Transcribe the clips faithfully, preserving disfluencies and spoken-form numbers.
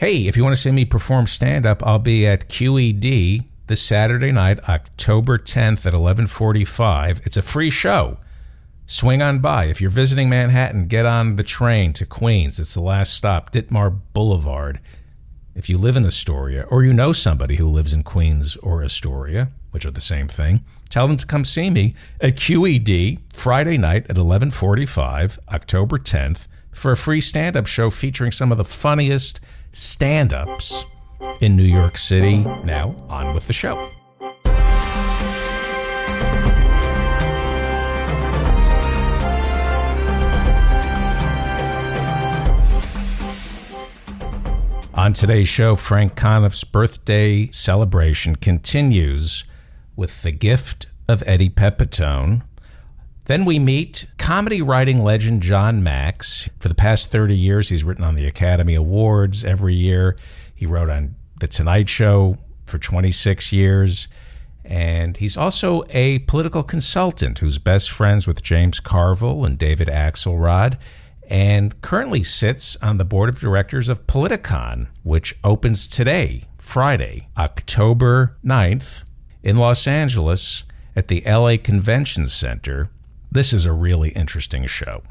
Hey, if you want to see me perform stand-up, I'll be at Q E D this Saturday night, October tenth at eleven forty-five. It's a free show. Swing on by. If you're visiting Manhattan, get on the train to Queens. It's the last stop, Ditmar Boulevard. If you live in Astoria, or you know somebody who lives in Queens or Astoria, which are the same thing, tell them to come see me at Q E D Friday night at eleven forty-five, October tenth, for a free stand-up show featuring some of the funniest stand-ups in New York City. Now, on with the show. On today's show, Frank Conniff's birthday celebration continues with the gift of Eddie Pepitone. Then we meet comedy writing legend Jon Macks. For the past thirty years, he's written on the Academy Awards every year. He wrote on The Tonight Show for twenty-six years. And he's also a political consultant who's best friends with James Carville and David Axelrod, and currently sits on the board of directors of Politicon, which opens today, Friday, October ninth, in Los Angeles at the L A Convention Center. This is a really interesting show.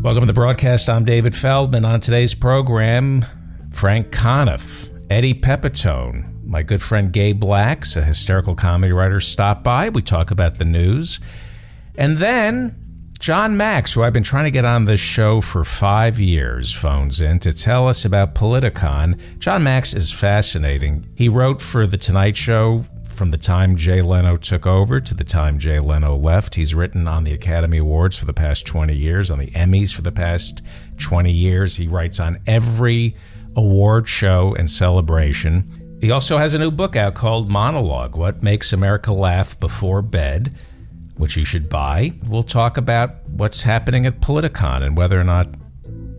Welcome to the broadcast. I'm David Feldman. On today's program, Frank Conniff, Eddie Pepitone, my good friend Gabe Laks, a hysterical comedy writer, stopped by. We talk about the news. And then Jon Macks, who I've been trying to get on this show for five years, phones in to tell us about Politicon. Jon Macks is fascinating. He wrote for The Tonight Show from the time Jay Leno took over to the time Jay Leno left. He's written on the Academy Awards for the past twenty years, on the Emmys for the past twenty years. He writes on every award show and celebration. He also has a new book out called Monologue, What Makes America Laugh Before Bed, which you should buy. We'll talk about what's happening at Politicon and whether or not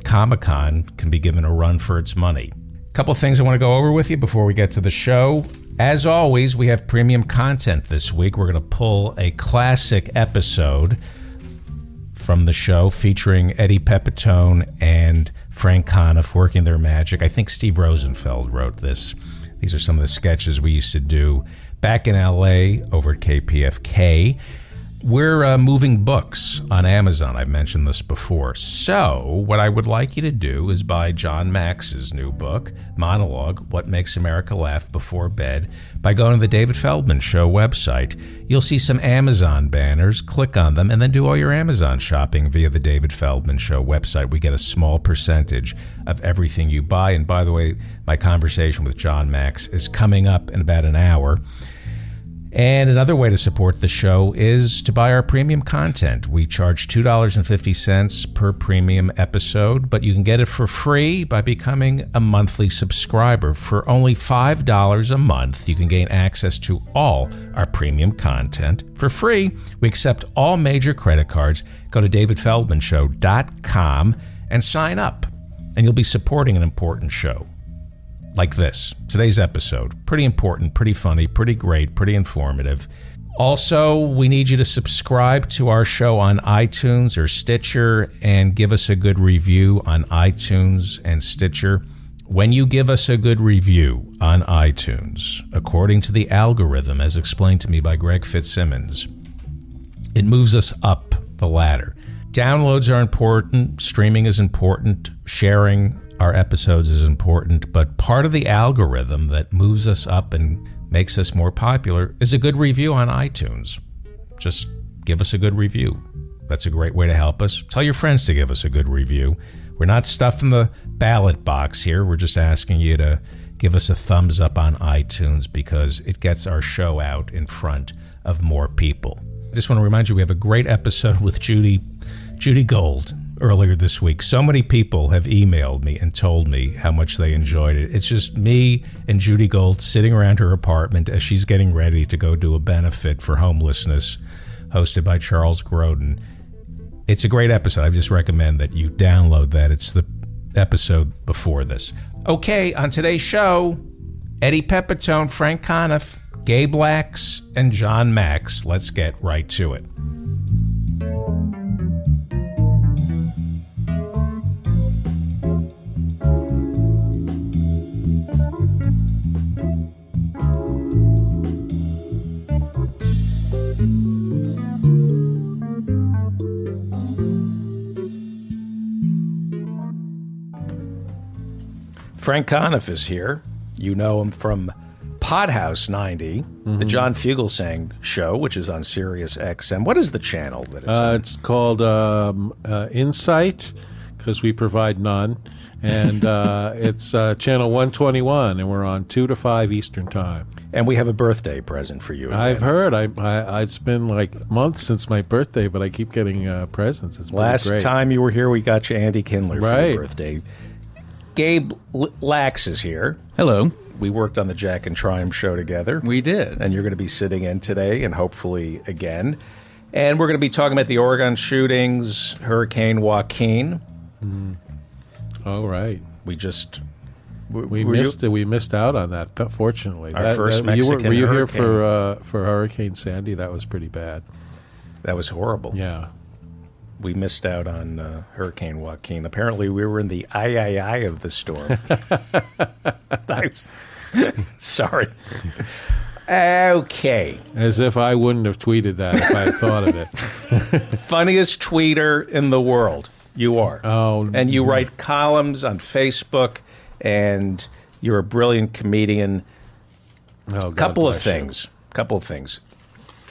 Comic-Con can be given a run for its money. A couple of things I want to go over with you before we get to the show. As always, we have premium content this week. We're going to pull a classic episode from the show featuring Eddie Pepitone and Frank Conniff working their magic. I think Steve Rosenfeld wrote this. These are some of the sketches we used to do back in L A over at K P F K. We're uh, moving books on Amazon. I've mentioned this before. So what I would like you to do is buy Jon Macks' new book, Monologue, What Makes America Laugh Before Bed, by going to the David Feldman Show website. You'll see some Amazon banners. Click on them and then do all your Amazon shopping via the David Feldman Show website. We get a small percentage of everything you buy. And by the way, my conversation with Jon Macks is coming up in about an hour. And another way to support the show is to buy our premium content. We charge two dollars and fifty cents per premium episode, but you can get it for free by becoming a monthly subscriber. For only five dollars a month, you can gain access to all our premium content for free. We accept all major credit cards. Go to david feldman show dot com and sign up, and you'll be supporting an important show. Like this. Today's episode. Pretty important, pretty funny, pretty great, pretty informative. Also, we need you to subscribe to our show on iTunes or Stitcher and give us a good review on iTunes and Stitcher. When you give us a good review on iTunes, according to the algorithm, as explained to me by Greg Fitzsimmons, it moves us up the ladder. Downloads are important. Streaming is important. Sharing our episodes is important, but part of the algorithm that moves us up and makes us more popular is a good review on iTunes. Just give us a good review. That's a great way to help us. Tell your friends to give us a good review. We're not stuffing the ballot box here. We're just asking you to give us a thumbs up on iTunes because it gets our show out in front of more people. I just want to remind you we have a great episode with Judy, Judy Gold earlier this week. So many people have emailed me and told me how much they enjoyed it. It's just me and Judy Gold sitting around her apartment as she's getting ready to go do a benefit for homelessness hosted by Charles Grodin. It's a great episode. I just recommend that you download that. It's the episode before this. Okay, on today's show, Eddie Pepitone, Frank Conniff, Gabe Laks, and Jon Macks. Let's get right to it. Frank Conniff is here. You know him from Podhouse ninety, mm-hmm. the John Fugelsang show, which is on Sirius X M. What is the channel that it's uh, on? It's called um, uh, Insight, because we provide none. And uh, it's uh, channel one twenty-one, and we're on two to five Eastern Time. And we have a birthday present for you. Again. I've heard. I, I, it's been like months since my birthday, but I keep getting uh, presents. It's been Last great. time you were here, we got you Andy Kindler right. for your birthday. Gabe Laks is here. Hello. We worked on the Jack and Triumph show together. We did. And you're going to be sitting in today and hopefully again. And we're going to be talking about the Oregon shootings, Hurricane Joaquin. Mm. All right. We just... We missed you, it. We missed out on that, fortunately. Our that, first that, Mexican hurricane. Were you hurricane. here for, uh, for Hurricane Sandy? That was pretty bad. That was horrible. Yeah. We missed out on uh, Hurricane Joaquin. Apparently, we were in the eye, eye, eye of the storm. Nice. Sorry. Okay. As if I wouldn't have tweeted that if I had thought of it. Funniest tweeter in the world. You are. Oh. And you write columns on Facebook, and you're a brilliant comedian. Oh, God couple bless of things. You. Couple of things.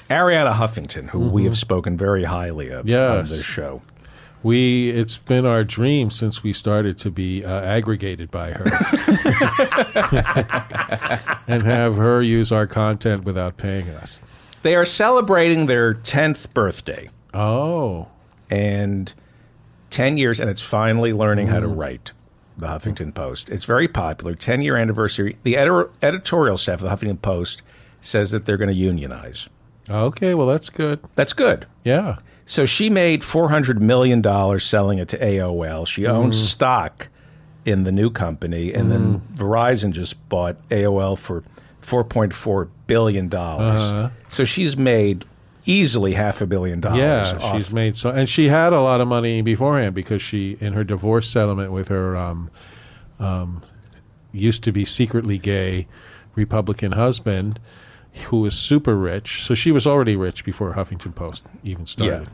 Arianna Huffington, who mm-hmm. we have spoken very highly of yes. on this show. We It's been our dream since we started to be uh, aggregated by her and have her use our content without paying us. They are celebrating their tenth birthday. Oh. And ten years, and it's finally learning mm. how to write. The Huffington Post. It's very popular. ten-year anniversary. The ed- editorial staff of the Huffington Post says that they're going to unionize. Okay, well, that's good. That's good. Yeah. So she made four hundred million dollars selling it to A O L. She owns mm. stock in the new company, and mm. then Verizon just bought A O L for four point four billion dollars. Uh-huh. So she's made easily half a billion dollars. Yeah, off. She's made so, and she had a lot of money beforehand because she, in her divorce settlement with her um, um, used to be secretly gay Republican husband, who was super rich. So she was already rich before Huffington Post even started. Yeah.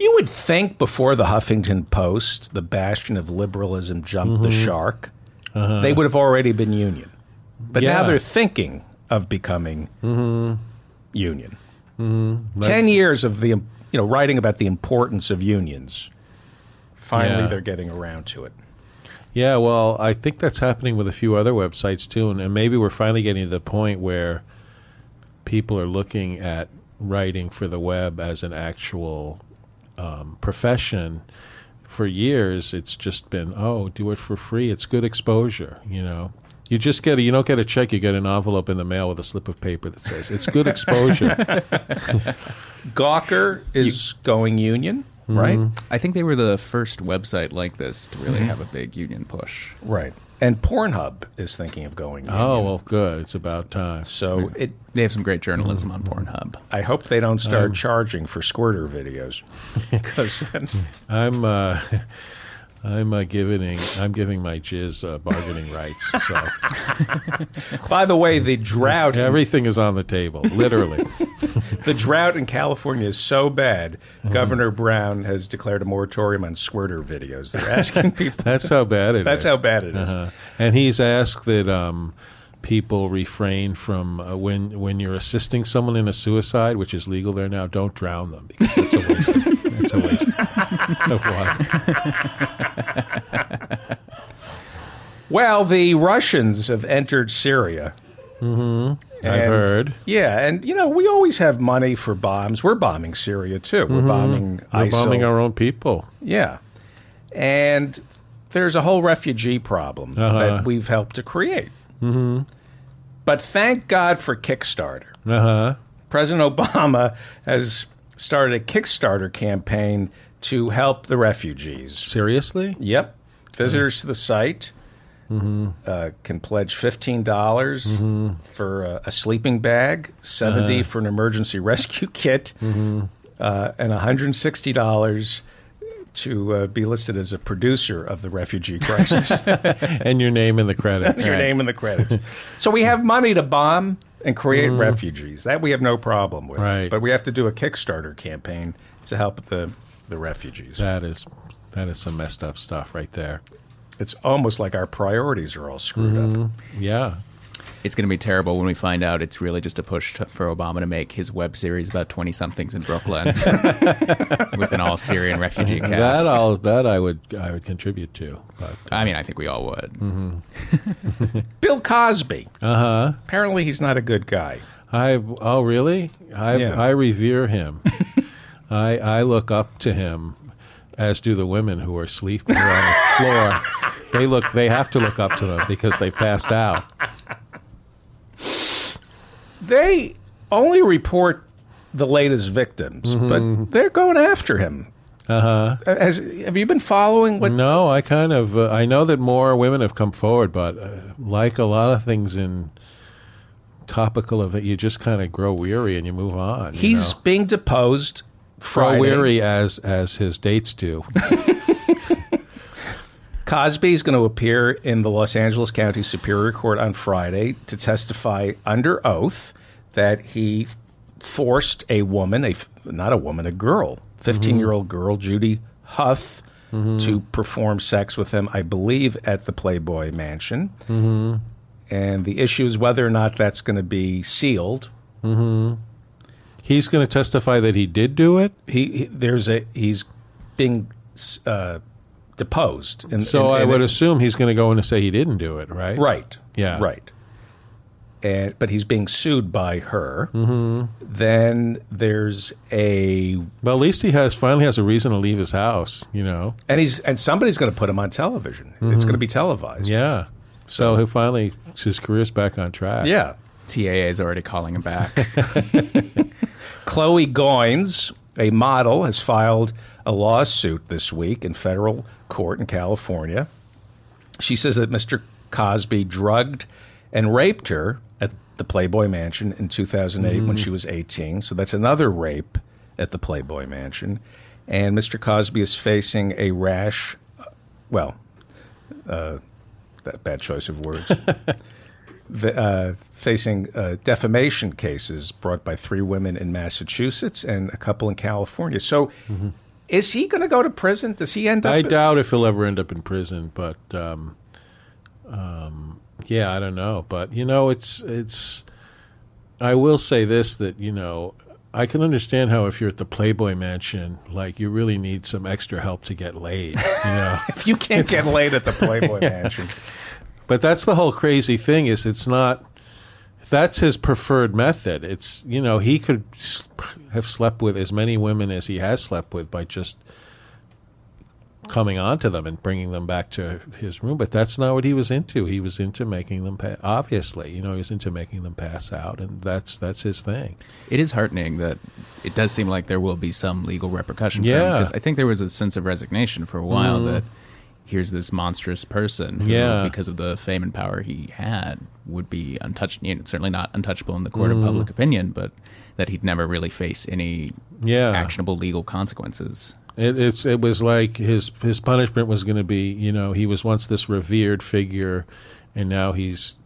You would think before the Huffington Post, the bastion of liberalism, jumped mm-hmm. the shark, uh-huh. they would have already been union. But yeah. now they're thinking of becoming mm-hmm. union. Mm-hmm. Ten years of the you know writing about the importance of unions. Finally, yeah. they're getting around to it. Yeah, well, I think that's happening with a few other websites, too. And, and maybe we're finally getting to the point where people are looking at writing for the web as an actual um, profession. For years, it's just been, oh, do it for free. It's good exposure, you know. You just get a, you don't get a check. You get an envelope in the mail with a slip of paper that says it's good exposure. Gawker is you, going union, right? Mm-hmm. I think they were the first website like this to really have a big union push, right? And Pornhub is thinking of going union. Oh, well, good. It's about time. So it, they have some great journalism on Pornhub. I hope they don't start um, charging for squirter videos. Because then I'm uh, I'm uh, giving I'm giving my jizz uh, bargaining rights. So, by the way, the drought everything is on the table, literally. The drought in California is so bad. Mm. Governor Brown has declared a moratorium on squirter videos. They're asking people. That's how bad it that's is. That's how bad it uh-huh. is. And he's asked that um, people refrain from uh, when when you're assisting someone in a suicide, which is legal there now. Don't drown them because that's a waste. of, that's a waste of water. Well, the Russians have entered Syria. Mm-hmm. And, I've heard. Yeah, and, you know, we always have money for bombs. We're bombing Syria, too. We're mm-hmm. bombing ISIL. We're bombing our own people. Yeah. And there's a whole refugee problem uh-huh. that we've helped to create. Mm-hmm. But thank God for Kickstarter. Uh-huh. President Obama has started a Kickstarter campaign to help the refugees. Seriously? Yep. Visitors mm-hmm. to the site mm-hmm. uh, can pledge fifteen dollars mm-hmm. for a, a sleeping bag, seventy dollars uh-huh. for an emergency rescue kit, mm-hmm. uh, and one hundred sixty dollars to uh, be listed as a producer of the refugee crisis. And your name in the credits. Your right. name in the credits. So we have money to bomb and create mm. refugees. That we have no problem with. Right. But we have to do a Kickstarter campaign to help the, the refugees. That is that is some messed up stuff right there. It's almost like our priorities are all screwed mm-hmm. up. Yeah. It's going to be terrible when we find out it's really just a push to, for Obama to make his web series about twenty-somethings in Brooklyn with an all-Syrian refugee cast. That, all, that I would I would contribute to. But, uh, I mean, I think we all would. Mm-hmm. Bill Cosby. Uh-huh. Apparently he's not a good guy. I Oh, really? I've, yeah. I revere him. I, I look up to him, as do the women who are sleeping on the floor. They look. They have to look up to them because they've passed out. They only report the latest victims, mm-hmm. but they're going after him. Uh-huh. Has, have you been following what... No, I kind of... Uh, I know that more women have come forward, but uh, like a lot of things in topical event, you just kind of grow weary and you move on. You He's know? being deposed Friday. Grow weary as, as his dates do. Cosby is going to appear in the Los Angeles County Superior Court on Friday to testify under oath that he forced a woman, a not a woman, a girl, fifteen-year-old mm-hmm. girl, Judy Huff, mm-hmm. to perform sex with him, I believe, at the Playboy Mansion. Mm-hmm. And the issue is whether or not that's going to be sealed. Mm-hmm. He's going to testify that he did do it? He, he there's a He's being... Uh, deposed. And, so and, and I would it, assume he's going to go in and say he didn't do it, right? Right. Yeah. Right. And, but he's being sued by her. Mm-hmm. Then there's a... Well, at least he has finally has a reason to leave his house, you know. And he's and somebody's going to put him on television. Mm-hmm. It's going to be televised. Yeah. So, so he finally, his career's back on track. Yeah. T A A is already calling him back. Chloe Goines, a model, has filed a lawsuit this week in federal court in California. She says that Mister Cosby drugged and raped her at the Playboy Mansion in two thousand eight mm. when she was eighteen. So that's another rape at the Playboy Mansion. And Mister Cosby is facing a rash, well, uh, that bad choice of words, the, uh, facing uh, defamation cases brought by three women in Massachusetts and a couple in California. So... Mm-hmm. Is he going to go to prison? Does he end up? I doubt if he'll ever end up in prison, but um, um, yeah, I don't know. But you know, it's it's. I will say this: that you know, I can understand how if you're at the Playboy Mansion, like you really need some extra help to get laid. You know, if you can't it's, get laid at the Playboy yeah. Mansion, but that's the whole crazy thing: is it's not. That's his preferred method. It's, you know, he could have slept with as many women as he has slept with by just coming onto them and bringing them back to his room. But that's not what he was into. He was into making them, pa obviously, you know, he was into making them pass out. And that's that's his thing. It is heartening that it does seem like there will be some legal repercussion for yeah. him. Because I think there was a sense of resignation for a while mm. that here's this monstrous person who, yeah. because of the fame and power he had, would be untouched, you know, certainly not untouchable in the court mm. of public opinion, but that he'd never really face any yeah. actionable legal consequences. It, it's, it was like his, his punishment was going to be, you know, he was once this revered figure, and now he's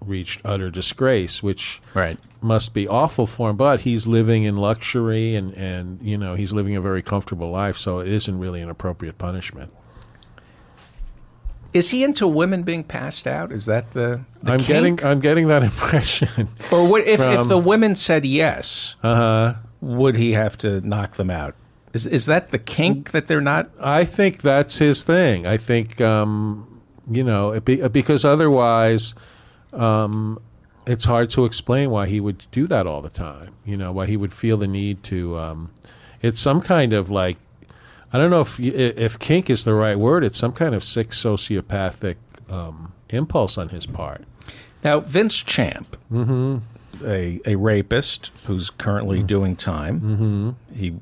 reached utter disgrace, which right. must be awful for him, but he's living in luxury, and, and, you know, he's living a very comfortable life, so it isn't really an appropriate punishment. Is he into women being passed out? Is that the, the I'm kink? getting I'm getting that impression. Or what if from, if the women said yes? Uh-huh. Would he have to knock them out? Is is that the kink that they're not? I think that's his thing. I think um, you know, it be, because otherwise um, it's hard to explain why he would do that all the time. You know, why he would feel the need to um, it's some kind of like I don't know if if kink is the right word. It's some kind of sick sociopathic um, impulse on his part. Now, Vince Champ, mm-hmm. a a rapist who's currently mm-hmm. doing time, mm-hmm. he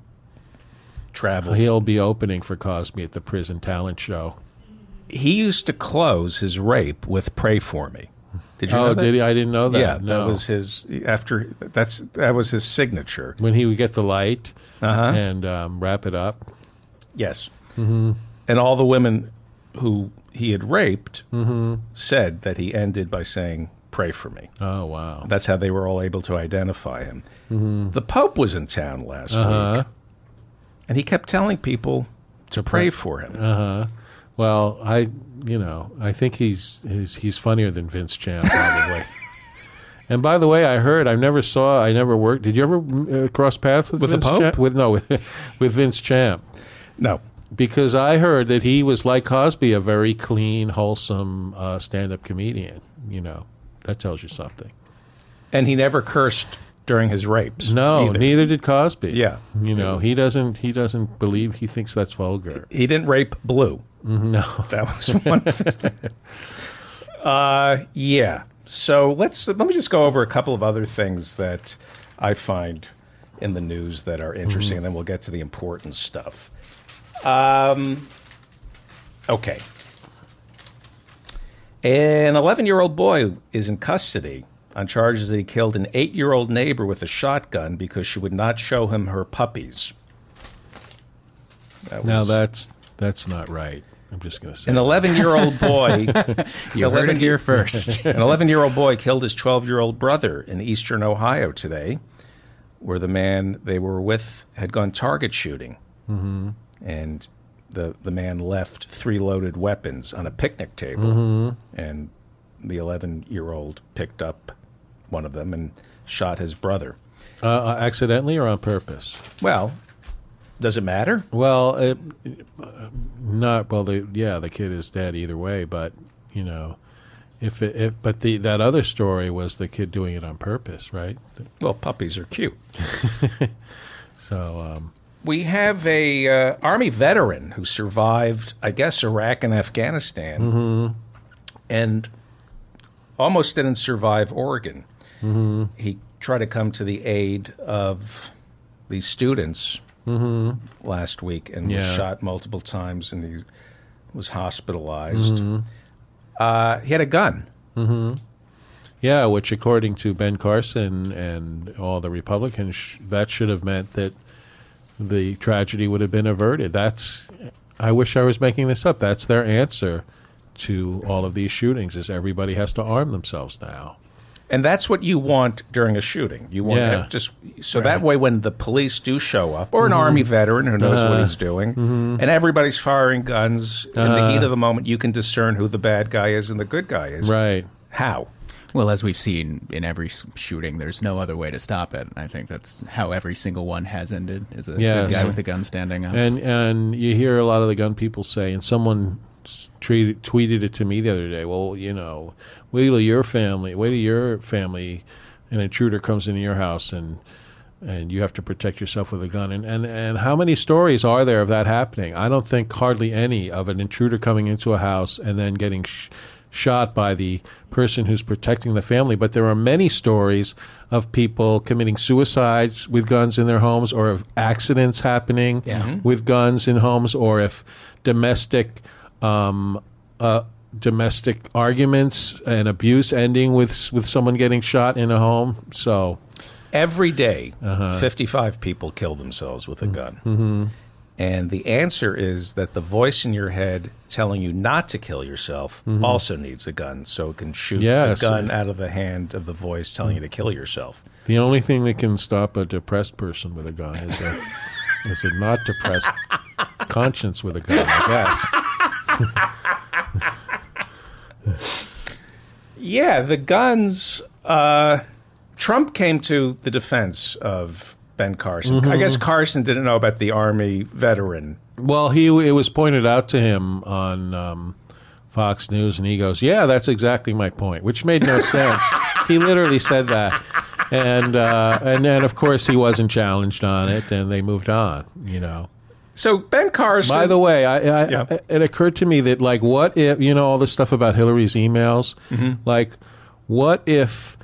travels. He'll be opening for Cosby at the prison talent show. He used to close his rape with "Pray for Me." Did you oh, know that? Did he? I didn't know that. Yeah, no. That was his after. That's that was his signature when he would get the light uh-huh. and um, wrap it up. Yes, mm-hmm. and all the women who he had raped mm-hmm. said that he ended by saying, "Pray for me." Oh, wow! That's how they were all able to identify him. Mm-hmm. The Pope was in town last uh-huh. week, and he kept telling people to pray for him. Uh huh. Well, I, you know, I think he's he's, he's funnier than Vince Champ, probably. And by the way, I heard I never saw I never worked. Did you ever uh, cross paths with, with Vince the Pope? Champ? With no, with, with Vince Champ. No. Because I heard that he was, like Cosby, a very clean, wholesome uh, stand-up comedian. You know, that tells you something. And he never cursed during his rapes. No, either. Neither did Cosby. Yeah. You know, he doesn't He doesn't believe, he thinks that's vulgar. He didn't rape Blue. No. That was one thing. uh, yeah. So let's, let me just go over a couple of other things that I find in the news that are interesting, mm-hmm. and then we'll get to the important stuff. Um, okay. An eleven-year-old boy is in custody on charges that he killed an eight-year-old neighbor with a shotgun because she would not show him her puppies. That was, now, that's that's not right. I'm just going to say an eleven-year-old boy. You eleven, heard it here first. An eleven-year-old boy killed his twelve-year-old brother in eastern Ohio today, where the man they were with had gone target shooting. Mm-hmm. And the the man left three loaded weapons on a picnic table, mm-hmm. and the eleven-year-old picked up one of them and shot his brother. Uh, uh, accidentally or on purpose? Well, does it matter? Well, it, not well. The, yeah, the kid is dead either way. But you know, if it, if but the that other story was the kid doing it on purpose, right? Well, puppies are cute, so. Um, We have a uh, Army veteran who survived, I guess, Iraq and Afghanistan, mm-hmm. and almost didn't survive Oregon. Mm-hmm. He tried to come to the aid of these students mm-hmm. last week and yeah. was shot multiple times, and he was hospitalized. Mm-hmm. Uh, he had a gun. Mm-hmm. Yeah, which, according to Ben Carson and all the Republicans, sh- that should have meant that the tragedy would have been averted. That's, I wish I was making this up. That's their answer to all of these shootings, is everybody has to arm themselves now. And that's what you want during a shooting. You want yeah. to just so right. that way when the police do show up, or an mm-hmm. Army veteran who knows uh, what he's doing, mm-hmm. and everybody's firing guns in uh, the heat of the moment, you can discern who the bad guy is and the good guy is. Right. How? Well, as we've seen in every shooting, there's no other way to stop it. I think that's how every single one has ended, is a yes. guy with a gun standing up. And and you hear a lot of the gun people say, and someone tweeted, tweeted it to me the other day, well, you know, wait till your family, wait till your family, an intruder comes into your house and and you have to protect yourself with a gun. And, and, and how many stories are there of that happening? I don't think hardly any, of an intruder coming into a house and then getting sh- shot by the person who's protecting the family. But there are many stories of people committing suicides with guns in their homes, or of accidents happening yeah. with guns in homes, or if domestic um, uh, domestic arguments and abuse ending with with someone getting shot in a home. So every day, uh-huh. fifty-five people kill themselves with a gun. Mm-hmm. And the answer is that the voice in your head telling you not to kill yourself mm-hmm. also needs a gun, so it can shoot yes. the gun out of the hand of the voice telling mm-hmm. you to kill yourself. The only thing that can stop a depressed person with a gun is a, is a not depressed conscience with a gun, I guess. Yeah, the guns. Uh, Trump came to the defense of Ben Carson. Mm-hmm. I guess Carson didn't know about the Army veteran. Well, he it was pointed out to him on um, Fox News, and he goes, yeah, that's exactly my point, which made no sense. He literally said that. And, uh, and and, of course, he wasn't challenged on it, and they moved on, you know. So Ben Carson. By the way, I, I, yeah. I, it occurred to me that, like, what if, you know, all this stuff about Hillary's emails? Mm-hmm. Like, what if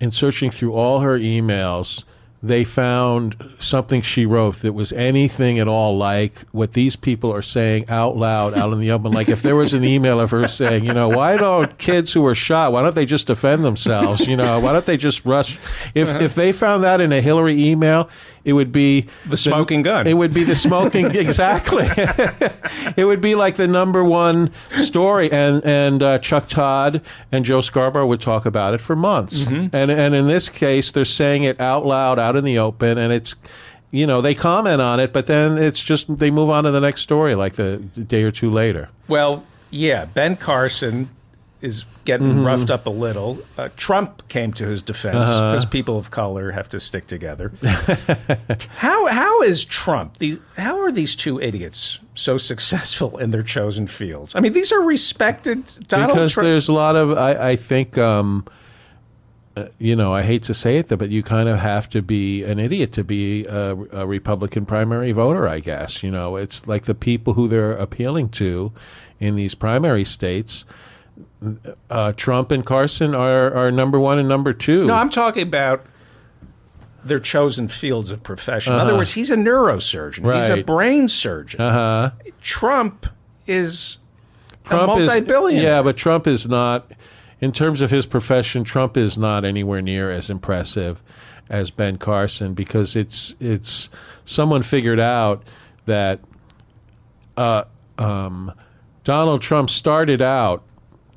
in searching through all her emails, they found something she wrote that was anything at all like what these people are saying out loud, out in the open. Like if there was an email of her saying, you know, why don't kids who are shot, why don't they just defend themselves? You know, why don't they just rush? If uh-huh. if they found that in a Hillary email, it would be the smoking the, gun. It would be the smoking. Exactly. It would be like the number one story. And, and uh, Chuck Todd and Joe Scarborough would talk about it for months. Mm-hmm. And, and in this case, they're saying it out loud, out in the open, and it's, you know, they comment on it, but then it's just they move on to the next story like the day or two later. Well, yeah, Ben Carson is getting mm-hmm. roughed up a little. Uh, Trump came to his defense because uh-huh. people of color have to stick together. how how is Trump? These, how are these two idiots so successful in their chosen fields? I mean, these are respected. Donald because Trump- there's a lot of I, I think. Um, Uh, you know, I hate to say it, but you kind of have to be an idiot to be a, a Republican primary voter, I guess. You know, it's like the people who they're appealing to in these primary states. Uh, Trump and Carson are, are number one and number two. No, I'm talking about their chosen fields of profession. Uh-huh. In other words, he's a neurosurgeon. Right. He's a brain surgeon. Uh-huh. Trump is Trump a multi-billionaire. Is, yeah, but Trump is not... In terms of his profession, Trump is not anywhere near as impressive as Ben Carson because it's it's someone figured out that uh, um, Donald Trump started out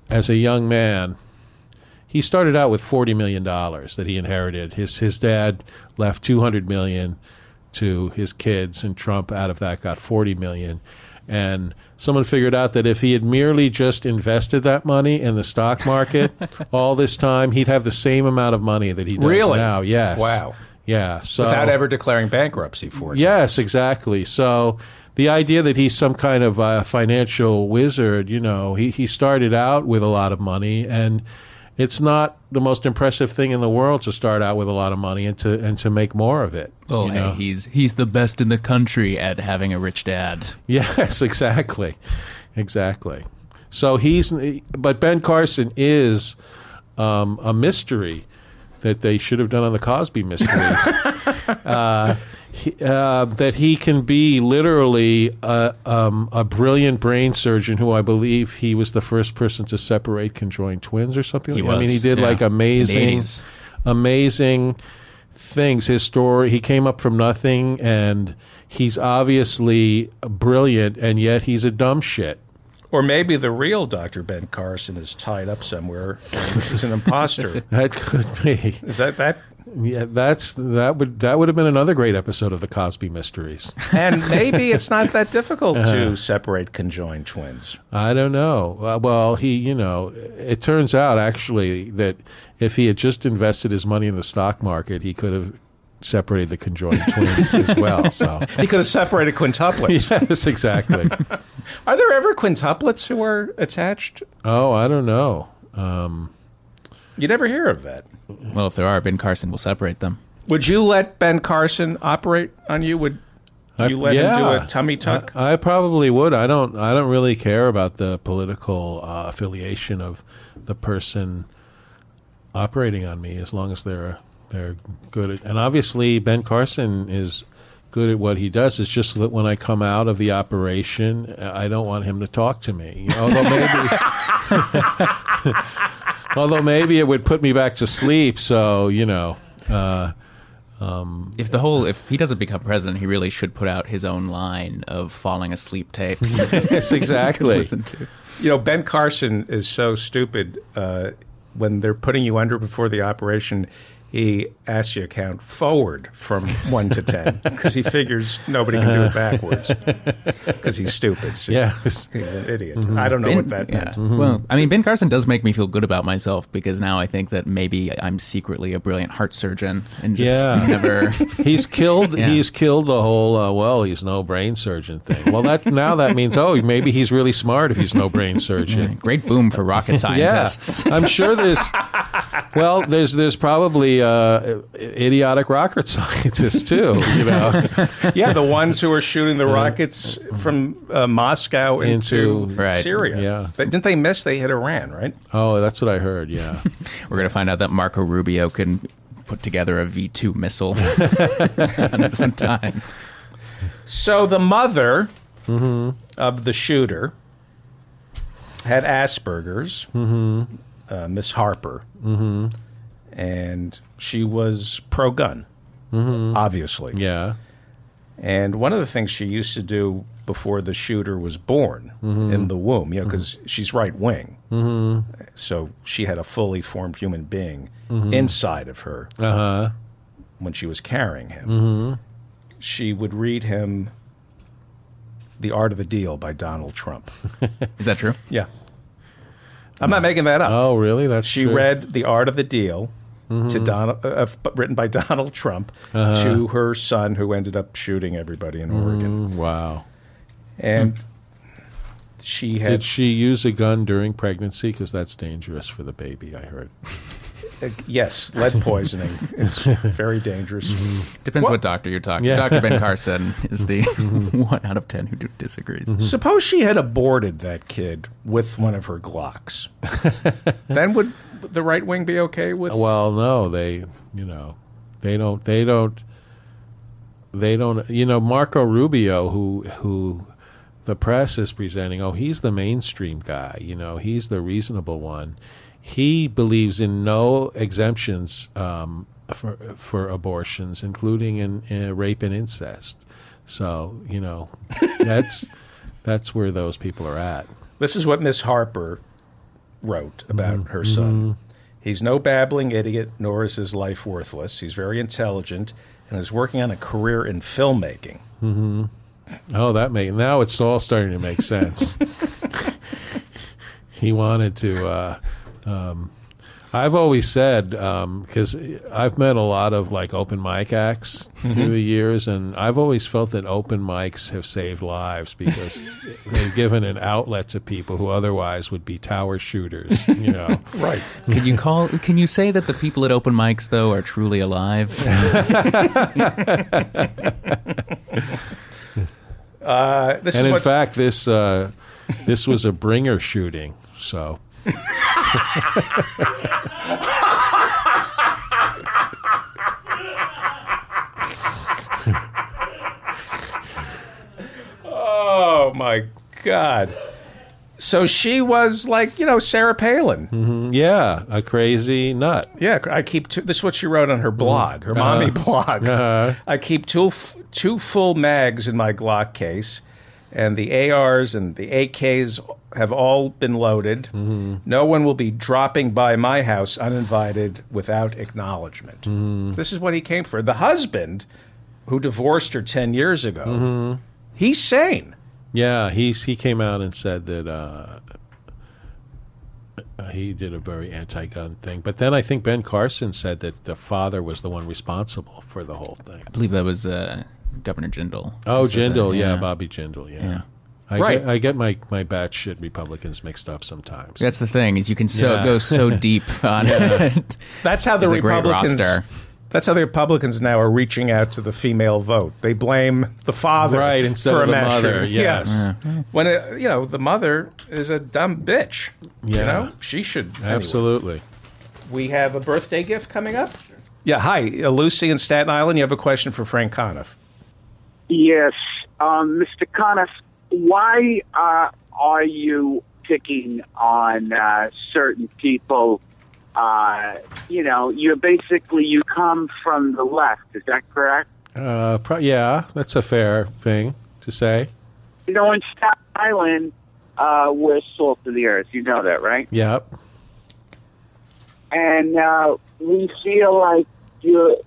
as a young man. He started out with forty million dollars that he inherited. His his dad left two hundred million dollars to his kids, and Trump out of that got forty million dollars. And someone figured out that if he had merely just invested that money in the stock market all this time, he'd have the same amount of money that he does really? now. Yes. Wow. Yeah. So, without ever declaring bankruptcy for it. Yes, exactly. So the idea that he's some kind of uh, financial wizard, you know, he, he started out with a lot of money, and it's not the most impressive thing in the world to start out with a lot of money and to and to make more of it. Oh, you know? Hey, he's he's the best in the country at having a rich dad. Yes, exactly, exactly. So he's, but Ben Carson is um, a mystery that they should have done on the Cosby mysteries. uh, he, uh, that he can be literally a, um, a brilliant brain surgeon who I believe he was the first person to separate conjoined twins or something. He like was, I mean, he did yeah. like amazing, amazing things. His story, he came up from nothing, and he's obviously brilliant, and yet he's a dumb shit. Or maybe the real Doctor Ben Carson is tied up somewhere. This is an imposter. That could be. Is that that? Yeah, that's that would that would have been another great episode of the Cosby Mysteries. And maybe it's not that difficult uh, to separate conjoined twins. I don't know. Uh, well, he, you know, it turns out actually that if he had just invested his money in the stock market, he could have separated the conjoined twins as well. So he could have separated quintuplets. Yes, exactly. Are there ever quintuplets who are attached? Oh, I don't know. Um, you never hear of that. Well, if there are, Ben Carson will separate them. Would you let Ben Carson operate on you? Would I, you let yeah, him do a tummy tuck? I, I probably would. I don't. I don't really care about the political uh, affiliation of the person operating on me, as long as they're they're good at. And obviously, Ben Carson is good at what he does. It's just that when I come out of the operation, I don't want him to talk to me. Although maybe, although maybe it would put me back to sleep. So, you know, uh, um, if the whole if he doesn't become president, he really should put out his own line of falling asleep tapes. Yes, exactly. To listen to. You know, Ben Carson is so stupid. Uh, when they're putting you under before the operation, he asks you to count forward from one to ten because he figures nobody can do it backwards because he's stupid. So yeah. He's an idiot. Mm-hmm. I don't know ben, what that yeah. meant. Mm-hmm. Well, I mean, Ben Carson does make me feel good about myself because now I think that maybe I'm secretly a brilliant heart surgeon and just yeah. never... He's killed yeah. He's killed the whole, uh, well, he's no brain surgeon thing. Well, that now that means, oh, maybe he's really smart if he's no brain surgeon. Yeah, great boom for rocket scientists. Yeah. I'm sure there's... Well, there's there's probably uh, idiotic rocket scientists too, you know. Yeah, the ones who are shooting the rockets from uh, Moscow into, into right. Syria. Yeah. But didn't they miss? They hit Iran, right? Oh, that's what I heard. Yeah. We're gonna find out that Marco Rubio can put together a V two missile on his own time. So the mother mm-hmm. of the shooter had Asperger's, mm-hmm. uh, Miss Harper, mm-hmm. and she was pro-gun, mm-hmm. obviously. Yeah. And one of the things she used to do before the shooter was born mm-hmm. in the womb, you know, because mm-hmm. she's right-wing, mm-hmm. so she had a fully formed human being mm-hmm. inside of her uh-huh. when she was carrying him. Mm-hmm. She would read him The Art of the Deal by Donald Trump. Is that true? Yeah. I'm not making that up. Oh, really? That's She true. read The Art of the Deal mm-hmm. to Donald, uh, written by Donald Trump uh-huh. to her son, who ended up shooting everybody in Oregon. Mm, wow. And mm. she had... Did she use a gun during pregnancy? Because that's dangerous for the baby, I heard. Uh, yes, lead poisoning is very dangerous. Mm-hmm. Depends what? what doctor you're talking to. Yeah. Doctor Ben Carson is the mm-hmm. one out of ten who disagrees. Mm-hmm. Suppose she had aborted that kid with one of her Glocks. Then would the right wing be okay with? Well, no, they, you know, they don't, they don't, they don't, you know, Marco Rubio, who, who the press is presenting, oh, he's the mainstream guy, you know, he's the reasonable one. He believes in no exemptions um, for for abortions, including in, in rape and incest. So, you know, that's that's where those people are at. This is what Miss Harper wrote about mm-hmm. her son. Mm-hmm. He's no babbling idiot, nor is his life worthless. He's very intelligent and is working on a career in filmmaking. Mm-hmm. Oh, that may, now it's all starting to make sense. He wanted to... Uh, Um, I've always said, because um, I've met a lot of like open mic acts mm-hmm. through the years, and I've always felt that open mics have saved lives because they've given an outlet to people who otherwise would be tower shooters, you know. Right. Can you call? Can you say that the people at open mics, though, are truly alive? uh, this and is in what... fact, this, uh, this was a bringer shooting, so... Oh my God. So she was like, you know, Sarah Palin. Mm-hmm. Yeah, a crazy nut. Yeah, I keep two, this is what she wrote on her blog, her uh, mommy blog. Uh, I keep two two full mags in my Glock case, and the A Rs and the A Ks have all been loaded. Mm-hmm. No one will be dropping by my house uninvited without acknowledgement. Mm-hmm. This is what he came for. The husband, who divorced her ten years ago, mm-hmm. he's sane. Yeah, he's, he came out and said that uh, he did a very anti-gun thing. But then I think Ben Carson said that the father was the one responsible for the whole thing. I believe that was uh, Governor Jindal. Oh, Jindal, yeah. yeah, Bobby Jindal, yeah. yeah. I, right. get, I get my, my batshit Republicans mixed up sometimes. That's the thing, is you can so yeah. go so deep on yeah. it. That's how the it's Republicans. A great roster. That's how the Republicans now are reaching out to the female vote. They blame the father right, instead for of a the mother. Yes, yes. Yeah. when it, you know the mother is a dumb bitch. Yeah. You know she should anyway. Absolutely. We have a birthday gift coming up. Yeah. Hi, Lucy in Staten Island. You have a question for Frank Conniff. Yes, um, Mister Conniff. Why uh, are you picking on uh, certain people? Uh, you know, you're basically, you come from the left. Is that correct? Uh, pro- yeah, that's a fair thing to say. You know, in Staten Island, uh, we're salt of the earth. You know that, right? Yep. And uh, we feel like you're,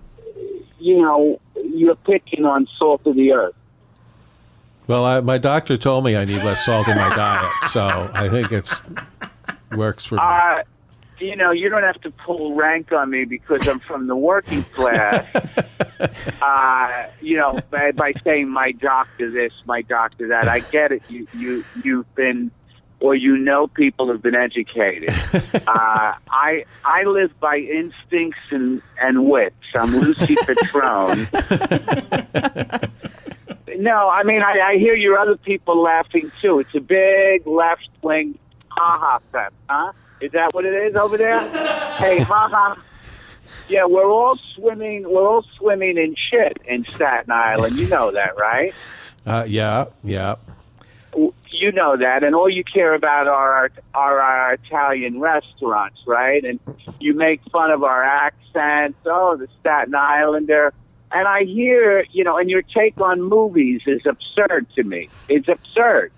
you know, you're picking on salt of the earth. Well, I, my doctor told me I need less salt in my diet, so I think it's works for me. Uh, you know, you don't have to pull rank on me because I'm from the working class. uh, you know, by, by saying my doctor this, my doctor that, I get it. You, you, you've been or you know people who've been educated. uh, I I live by instincts and, and wits. I'm Lucy Petrone. No, I mean, I, I hear your other people laughing, too. It's a big left-wing ha-ha fest, huh? Is that what it is over there? Hey, ha-ha. Yeah, we're all swimming. We're all swimming in shit in Staten Island. You know that, right? Uh, yeah, yeah. You know that, and all you care about are our, are our Italian restaurants, right? And you make fun of our accents. Oh, the Staten Islander. And I hear, you know, and your take on movies is absurd to me. It's absurd.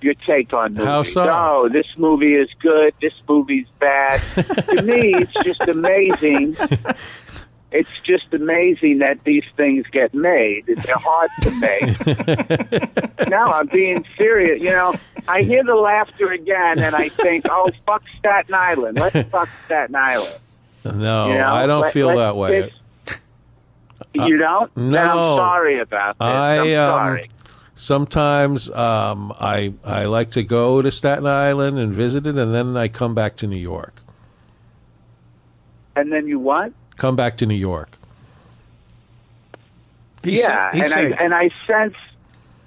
Your take on movies. How so? Oh, this movie is good. This movie's bad. To me, it's just amazing. It's just amazing that these things get made. They're hard to make. No, I'm being serious. You know, I hear the laughter again, and I think, oh, fuck Staten Island. Let's fuck Staten Island. No, you know? I don't Let, feel that way. You don't? Uh, no. I'm sorry about this. I, I'm sorry. Um, Sometimes um, I I like to go to Staten Island and visit it, and then I come back to New York. And then you what? Come back to New York. He's, yeah, he's and saying. I and I sense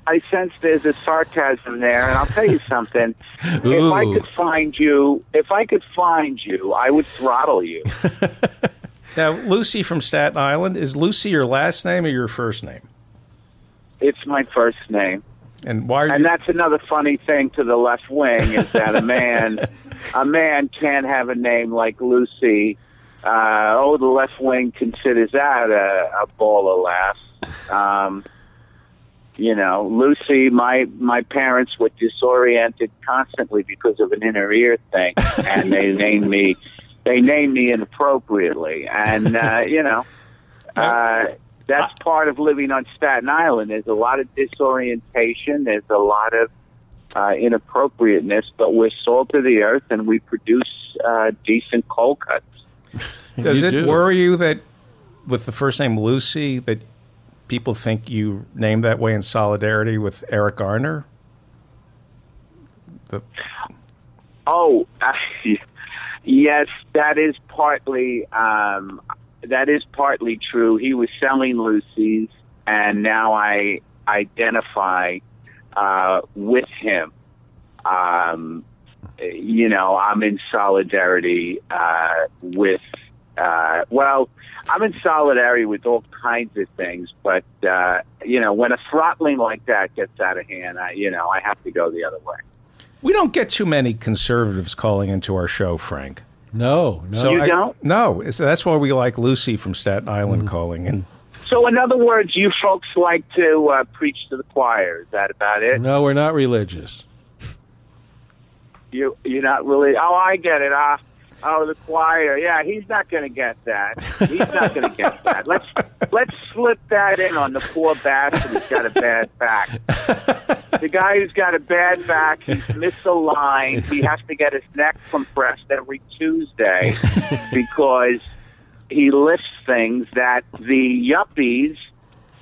I sense there's a sarcasm there, and I'll tell you something. If I could find you, if I could find you, I would throttle you. Now, Lucy from Staten Island, is Lucy your last name or your first name? It's my first name. And why? Are and you... that's another funny thing to the left wing is that a man, a man can't have a name like Lucy. Uh, oh, the left wing considers that a, a ball of laughs. Um, you know, Lucy. My my parents were disoriented constantly because of an inner ear thing, and they named me. They named me inappropriately, and uh, you know. Uh, That's part of living on Staten Island. There's a lot of disorientation. There's a lot of uh, inappropriateness, but we're salt of the earth, and we produce uh, decent cold cuts. Does you it do. worry you that with the first name Lucy that people think you named that way in solidarity with Eric Garner? The... Oh, uh, yes, that is partly... Um, That is partly true. He was selling Lucy's, and now I identify uh, with him. Um, you know, I'm in solidarity uh, with, uh, well, I'm in solidarity with all kinds of things, but, uh, you know, when a throttling like that gets out of hand, I, you know, I have to go the other way. We don't get too many conservatives calling into our show, Frank. No, no. So you I, don't? No. That's why we like Lucy from Staten Island mm-hmm. calling in. So in other words, you folks like to uh, preach to the choir. Is that about it? No, we're not religious. You, you're not really. Oh, I get it. Uh, oh, the choir. Yeah, he's not going to get that. He's not going to get that. Let's let's slip that in on the poor bastard who's got a bad back. The guy who's got a bad back, he's misaligned. He has to get his neck compressed every Tuesday because he lifts things that the yuppies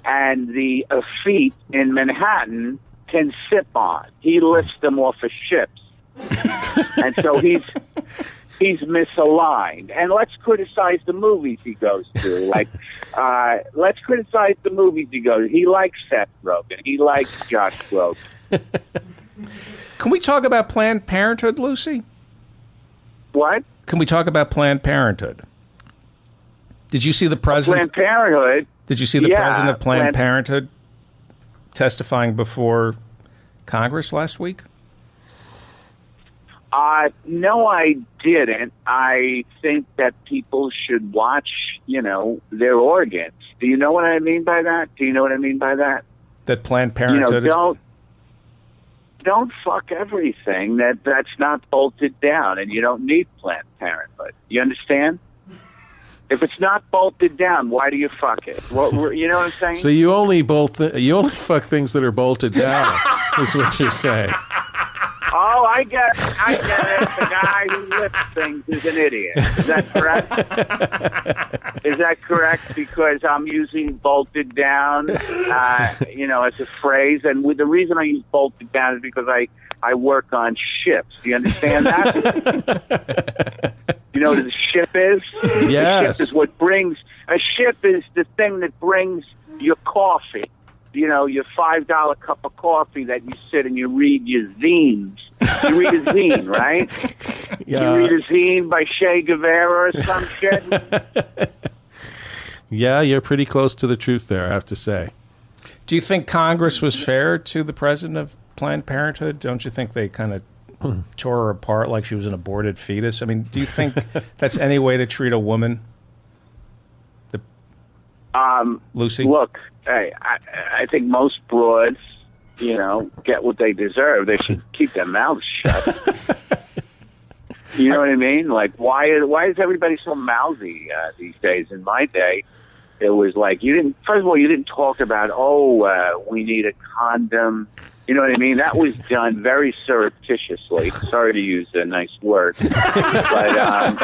and the effete in Manhattan can sip on. He lifts them off of ships. And so he's he's misaligned. And let's criticize the movies he goes to. Like, uh, let's criticize the movies he goes to. He likes Seth Rogen. He likes Josh Groban. Can we talk about Planned Parenthood, Lucy? What? Can we talk about Planned Parenthood? Did you see the president? Well, Planned Parenthood. Did you see the yeah, president of Planned, Planned Parenthood testifying before Congress last week? Uh, no, I didn't. I think that people should watch, you know, their organs. Do you know what I mean by that? Do you know what I mean by that? That Planned Parenthood you know, don't, is... Don't fuck everything that, that's not bolted down, and you don't need Planned Parenthood. You understand? If it's not bolted down, why do you fuck it? Well, you know what I'm saying? So you only, bolt th you only fuck things that are bolted down, is what you're saying. Oh, I get it. I get it. The guy who lifts things is an idiot. Is that correct? Is that correct? Because I'm using bolted down, uh, you know, as a phrase. And with the reason I use bolted down is because I, I work on ships. Do you understand that? You know what a ship is? Yes. A ship is what brings, a ship is the thing that brings your coffee. You know, your five dollar cup of coffee that you sit and you read your zines. You read a zine, right? Yeah. You read a zine by Che Guevara or some shit? Yeah, you're pretty close to the truth there, I have to say. Do you think Congress was fair to the president of Planned Parenthood? Don't you think they kind of hmm. tore her apart like she was an aborted fetus? I mean, do you think that's any way to treat a woman? The um, Lucy? Look. Hey, I, I think most broads, you know, get what they deserve. They should keep their mouths shut. You know what I mean? Like, why why is everybody so mouthy uh, these days? In my day, it was like, you didn't, first of all, you didn't talk about, oh, uh, we need a condom. You know what I mean? That was done very surreptitiously. Sorry to use a nice word. But, um,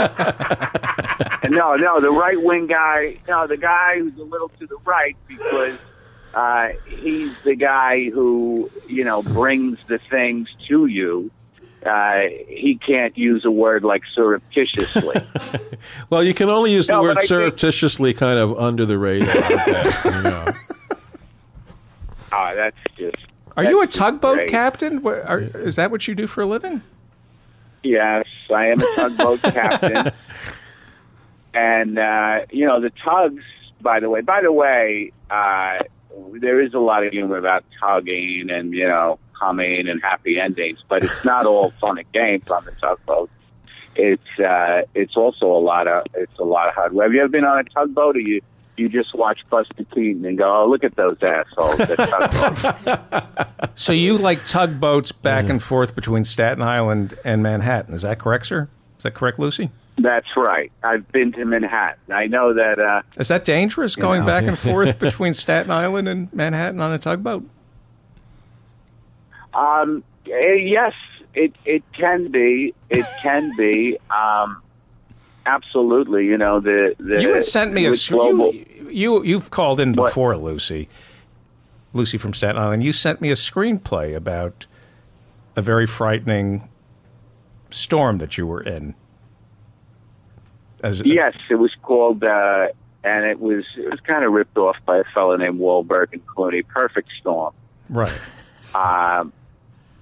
no, no, the right-wing guy, no, the guy who's a little to the right because uh, he's the guy who, you know, brings the things to you. Uh, he can't use a word like surreptitiously. Well, you can only use the no, word surreptitiously think- kind of under the radar. That, you know. Oh, that's just... Are That's you a tugboat great. captain? Are, is that what you do for a living? Yes, I am a tugboat captain. And, uh, you know, the tugs, by the way, by the way, uh, there is a lot of humor about tugging and, you know, humming and happy endings, but it's not all fun and games on the tugboat. It's uh, it's also a lot of it's a lot of hard work. Have you ever been on a tugboat or you? You just watch Buster Keaton and go, oh, look at those assholes. That so you like tugboats back mm. and forth between Staten Island and Manhattan. Is that correct, sir? Is that correct, Lucy? That's right. I've been to Manhattan. I know that... Uh, Is that dangerous, going know. back and forth between Staten Island and Manhattan on a tugboat? Um, yes, it, it can be. It can be. Um, absolutely. You know, the... the you had sent me a... Global, you, You, you've called in before, what? Lucy. Lucy from Staten Island. You sent me a screenplay about a very frightening storm that you were in. As, yes, it was called, uh, and it was it was kind of ripped off by a fellow named Wahlberg and Clooney, Perfect Storm. Right. Um,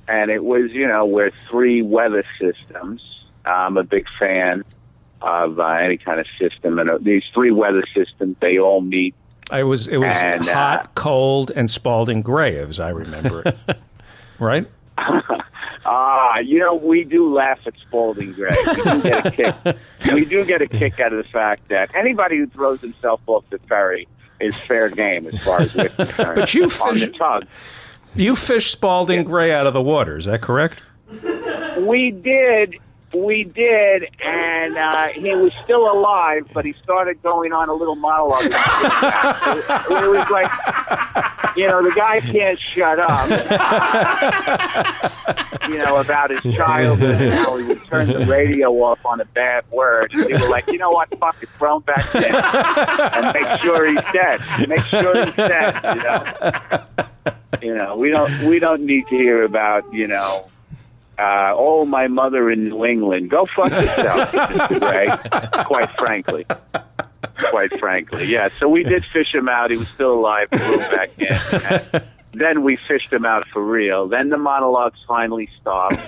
and it was, you know, where three weather systems, I'm a big fan of uh, any kind of system, and uh, these three weather systems, they all meet. I was it was and, hot, uh, cold, and Spalding Gray, as I remember it. Right? Ah, uh, you know, we do laugh at Spalding Gray. We do get a kick. We do get a kick out of the fact that anybody who throws himself off the ferry is fair game, as far as we're concerned. But you on fish, the tug, you fished Spalding yeah. Gray out of the water. Is that correct? We did. We did, and uh, he was still alive, but he started going on a little monologue. It was like, you know, the guy can't shut up, you know, about his childhood and how he would turn the radio off on a bad word. And they were like, you know what, fuck it, throw him back in and make sure he's dead. Make sure he's dead, you know. You know, we don't, we don't need to hear about, you know, Uh, oh, my mother in New England. Go fuck yourself, Mister Gray. Quite frankly. Quite frankly, yeah. So we did fish him out. He was still alive. We flew back in. And then we fished him out for real. Then the monologues finally stopped.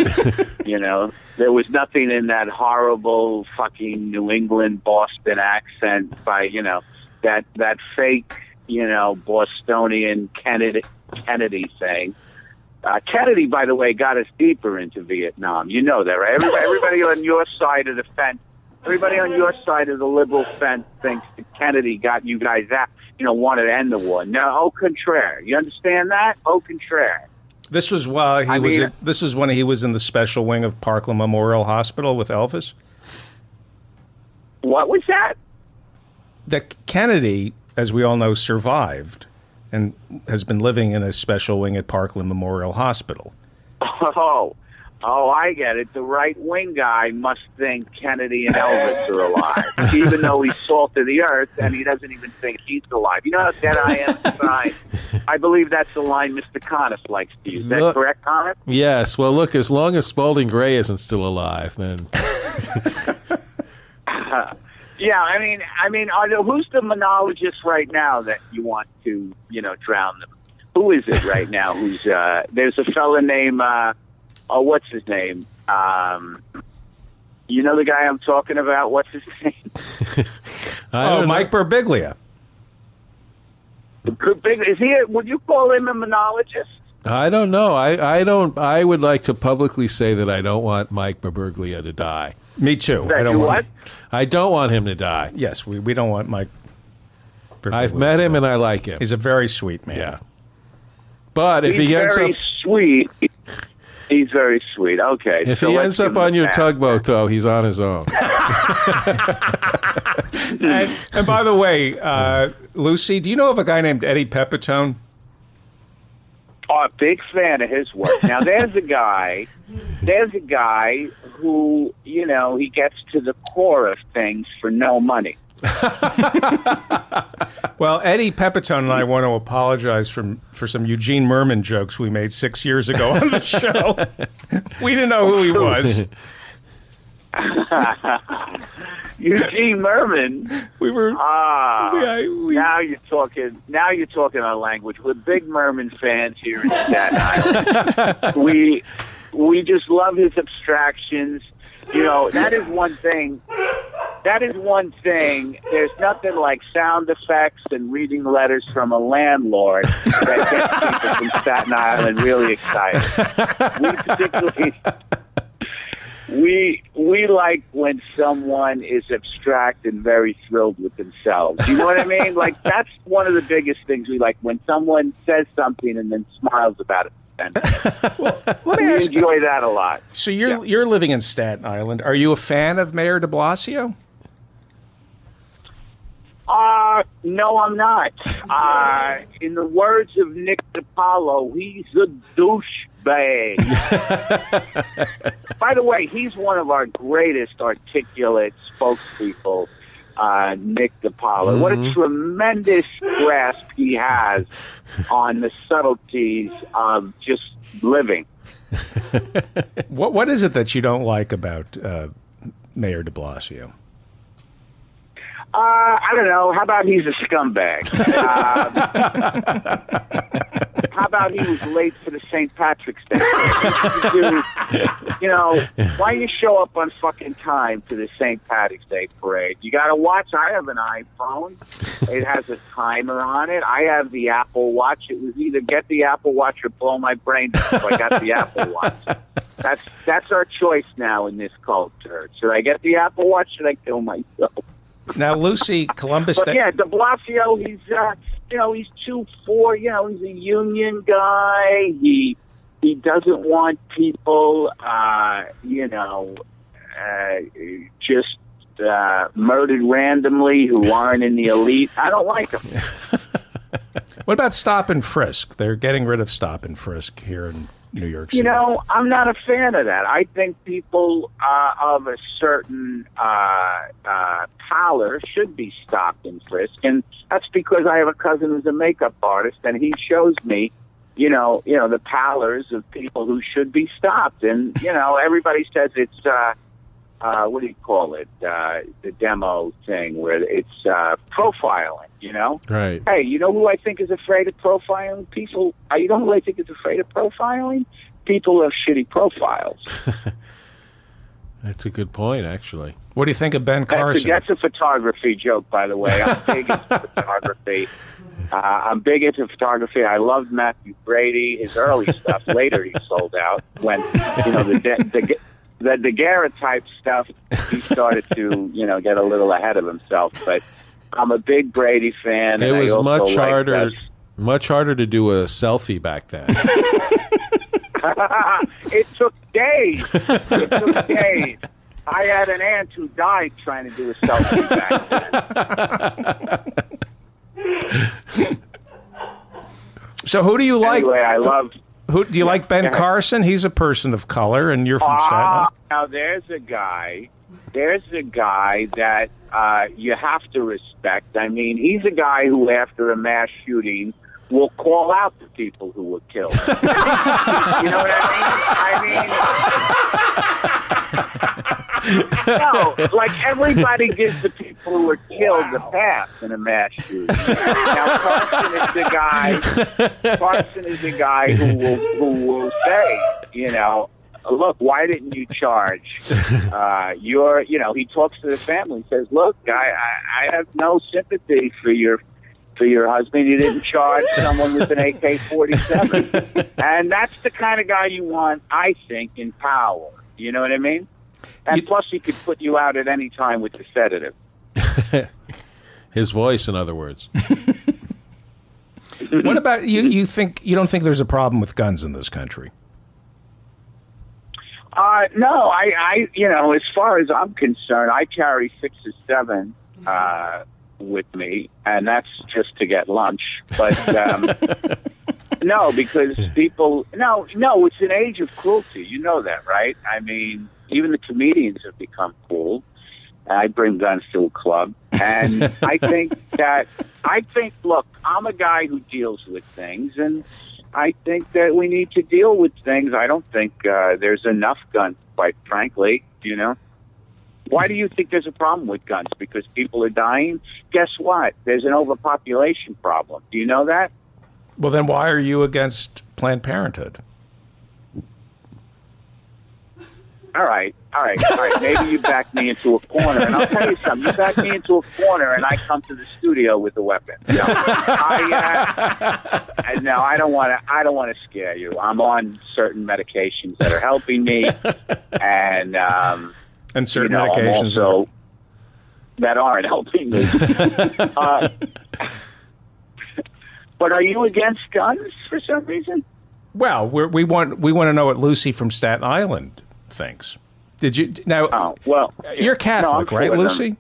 You know, there was nothing in that horrible fucking New England Boston accent by, you know, that, that fake, you know, Bostonian Kennedy, Kennedy thing. Uh, Kennedy, by the way, got us deeper into Vietnam. You know that, right? Everybody, everybody on your side of the fence, everybody on your side of the liberal fence thinks that Kennedy got you guys out, you know, wanted to end the war. Now, au contraire. You understand that? Au contraire. This was while he I was. Mean, in, this was when he was in the special wing of Parkland Memorial Hospital with Elvis. What was that? That Kennedy, as we all know, survived and has been living in a special wing at Parkland Memorial Hospital. Oh, Oh, I get it. The right-wing guy must think Kennedy and Elvis are alive, even though he's salt of the earth, and he doesn't even think he's alive. You know how dead I am tonight? I believe that's the line Mister Conniff likes to use. Is that look, correct, Conniff? Yes. Well, look, as long as Spalding Gray isn't still alive, then... uh, yeah, I mean, I mean, are there, who's the monologist right now that you want to, you know, drown them? Who is it right now who's... Uh, there's a fella named... Uh, Oh, what's his name? Um, you know the guy I'm talking about? What's his name? oh, Mike know. Birbiglia. Is he? A, would you call him a monologist? I don't know. I, I don't. I would like to publicly say that I don't want Mike Birbiglia to die. Me too. That I don't. You want, what? I don't want him to die. Yes, we we don't want Mike Birbiglia. I've met him and I like him. He's a very sweet man. Yeah. But He's if he ends up sweet. He's very sweet. Okay. If so he ends up on your pass. tugboat, though, he's on his own. and, and by the way, uh, Lucy, do you know of a guy named Eddie Pepitone? Oh, a big fan of his work. Now, there's a guy, there's a guy who, you know, he gets to the core of things for no money. Well, Eddie Pepitone and I want to apologize for, for some Eugene Merman jokes we made six years ago on the show. We didn't know who he was. Eugene Merman. We were. Ah, we, I, we, now you're talking. Now you're talking our language. We're big Merman fans here in Staten Island. we we just love his abstractions. You know, that is one thing. That is one thing. There's nothing like sound effects and reading letters from a landlord that gets people from Staten Island really excited. We particularly, we, we like when someone is abstract and very thrilled with themselves. You know what I mean? Like, that's one of the biggest things we like, when someone says something and then smiles about it. Well, let me ask, enjoy that a lot. So you're yeah. you're living in Staten Island. Are you a fan of Mayor de Blasio? Uh, no, I'm not. Uh, in the words of Nick DiPaolo, he's a douchebag. By the way, he's one of our greatest articulate spokespeople, uh, Nick DiPaolo. Mm-hmm. What a tremendous grasp he has on the subtleties of just living. What What is it that you don't like about uh, Mayor de Blasio? Uh, I don't know. How about he's a scumbag? Uh, how about he was late for the Saint Patrick's Day? You know, why you show up on fucking time to the Saint Patrick's Day parade? You got to watch. I have an iPhone. It has a timer on it. I have the Apple Watch. It was either get the Apple Watch or blow my brains out. So I got the Apple Watch. That's that's our choice now in this culture. Should I get the Apple Watch? Should I kill myself? Now, Lucy, Columbus... But, yeah, de Blasio, he's, uh, you know, he's two four, you know, he's a union guy. He he doesn't want people, uh, you know, uh, just uh, murdered randomly who aren't in the elite. I don't like him. What about stop and frisk? They're getting rid of stop and frisk here in New York City. You know, I'm not a fan of that. I think people uh, of a certain uh, uh, collar should be stopped and frisked, and that's because I have a cousin who's a makeup artist, and he shows me, you know, you know, the collars of people who should be stopped, and you know, everybody says it's uh, uh, what do you call it, uh, the demo thing where it's uh, profiling. You know, right? Hey, you know who I think is afraid of profiling? People. You know who I think is afraid of profiling? People have shitty profiles. That's a good point, actually. What do you think of Ben Carson? That's a, that's a photography joke, by the way. I'm big into photography. Uh, I'm big into photography. I loved Matthew Brady. His early stuff. Later, he sold out when you know the the the, the daguerreotype stuff. He started to you know get a little ahead of himself, but. I'm a big Brady fan. It was much harder, much harder to do a selfie back then. It took days. It took days. I had an aunt who died trying to do a selfie back then. So who do you like? Anyway, I love. Who do you yeah, like, Ben Carson? He's a person of color, and you're from uh, Staten Island. Now, there's a guy. There's a guy that uh, you have to respect. I mean, he's a guy who, after a mass shooting, will call out the people who were killed. You know what I mean? I mean, no, like everybody gives the people who were killed wow. a pass in a mass shooting. Now, Carson is the guy. Carson is the guy who will who will say, you know, look, why didn't you charge? Uh, your, you know, he talks to the family. Says, look, I, I, I have no sympathy for your. For your husband, you didn't charge someone with an A K forty-seven, and that's the kind of guy you want, I think, in power. You know what I mean? And you, plus, he could put you out at any time with the sedative. His voice, in other words. What about you? You think you don't think there's a problem with guns in this country? Uh, no, I, I, you know, as far as I'm concerned, I carry six or seven. Uh, with me, and that's just to get lunch. But um, no, because people, no, no, it's an age of cruelty. You know that, right? I mean, even the comedians have become cool. I bring guns to a club, and I think that I think. Look, I'm a guy who deals with things, and I think that we need to deal with things. I don't think uh, there's enough guns, quite frankly. You know. Why do you think there's a problem with guns? Because people are dying? Guess what? There's an overpopulation problem. Do you know that? Well, then why are you against Planned Parenthood? All right. All right. All right. Maybe you back me into a corner. And I'll tell you something. You back me into a corner, and I come to the studio with a weapon. You know, I, uh, no, I don't want to I don't want to scare you. I'm on certain medications that are helping me, and... Um, And certain you know, medications also that aren't helping me. uh, but are you against guns for some reason? Well, we're, we want we want to know what Lucy from Staten Island thinks. Did you now? Oh, well, you're Catholic, no, right, Lucy? Them.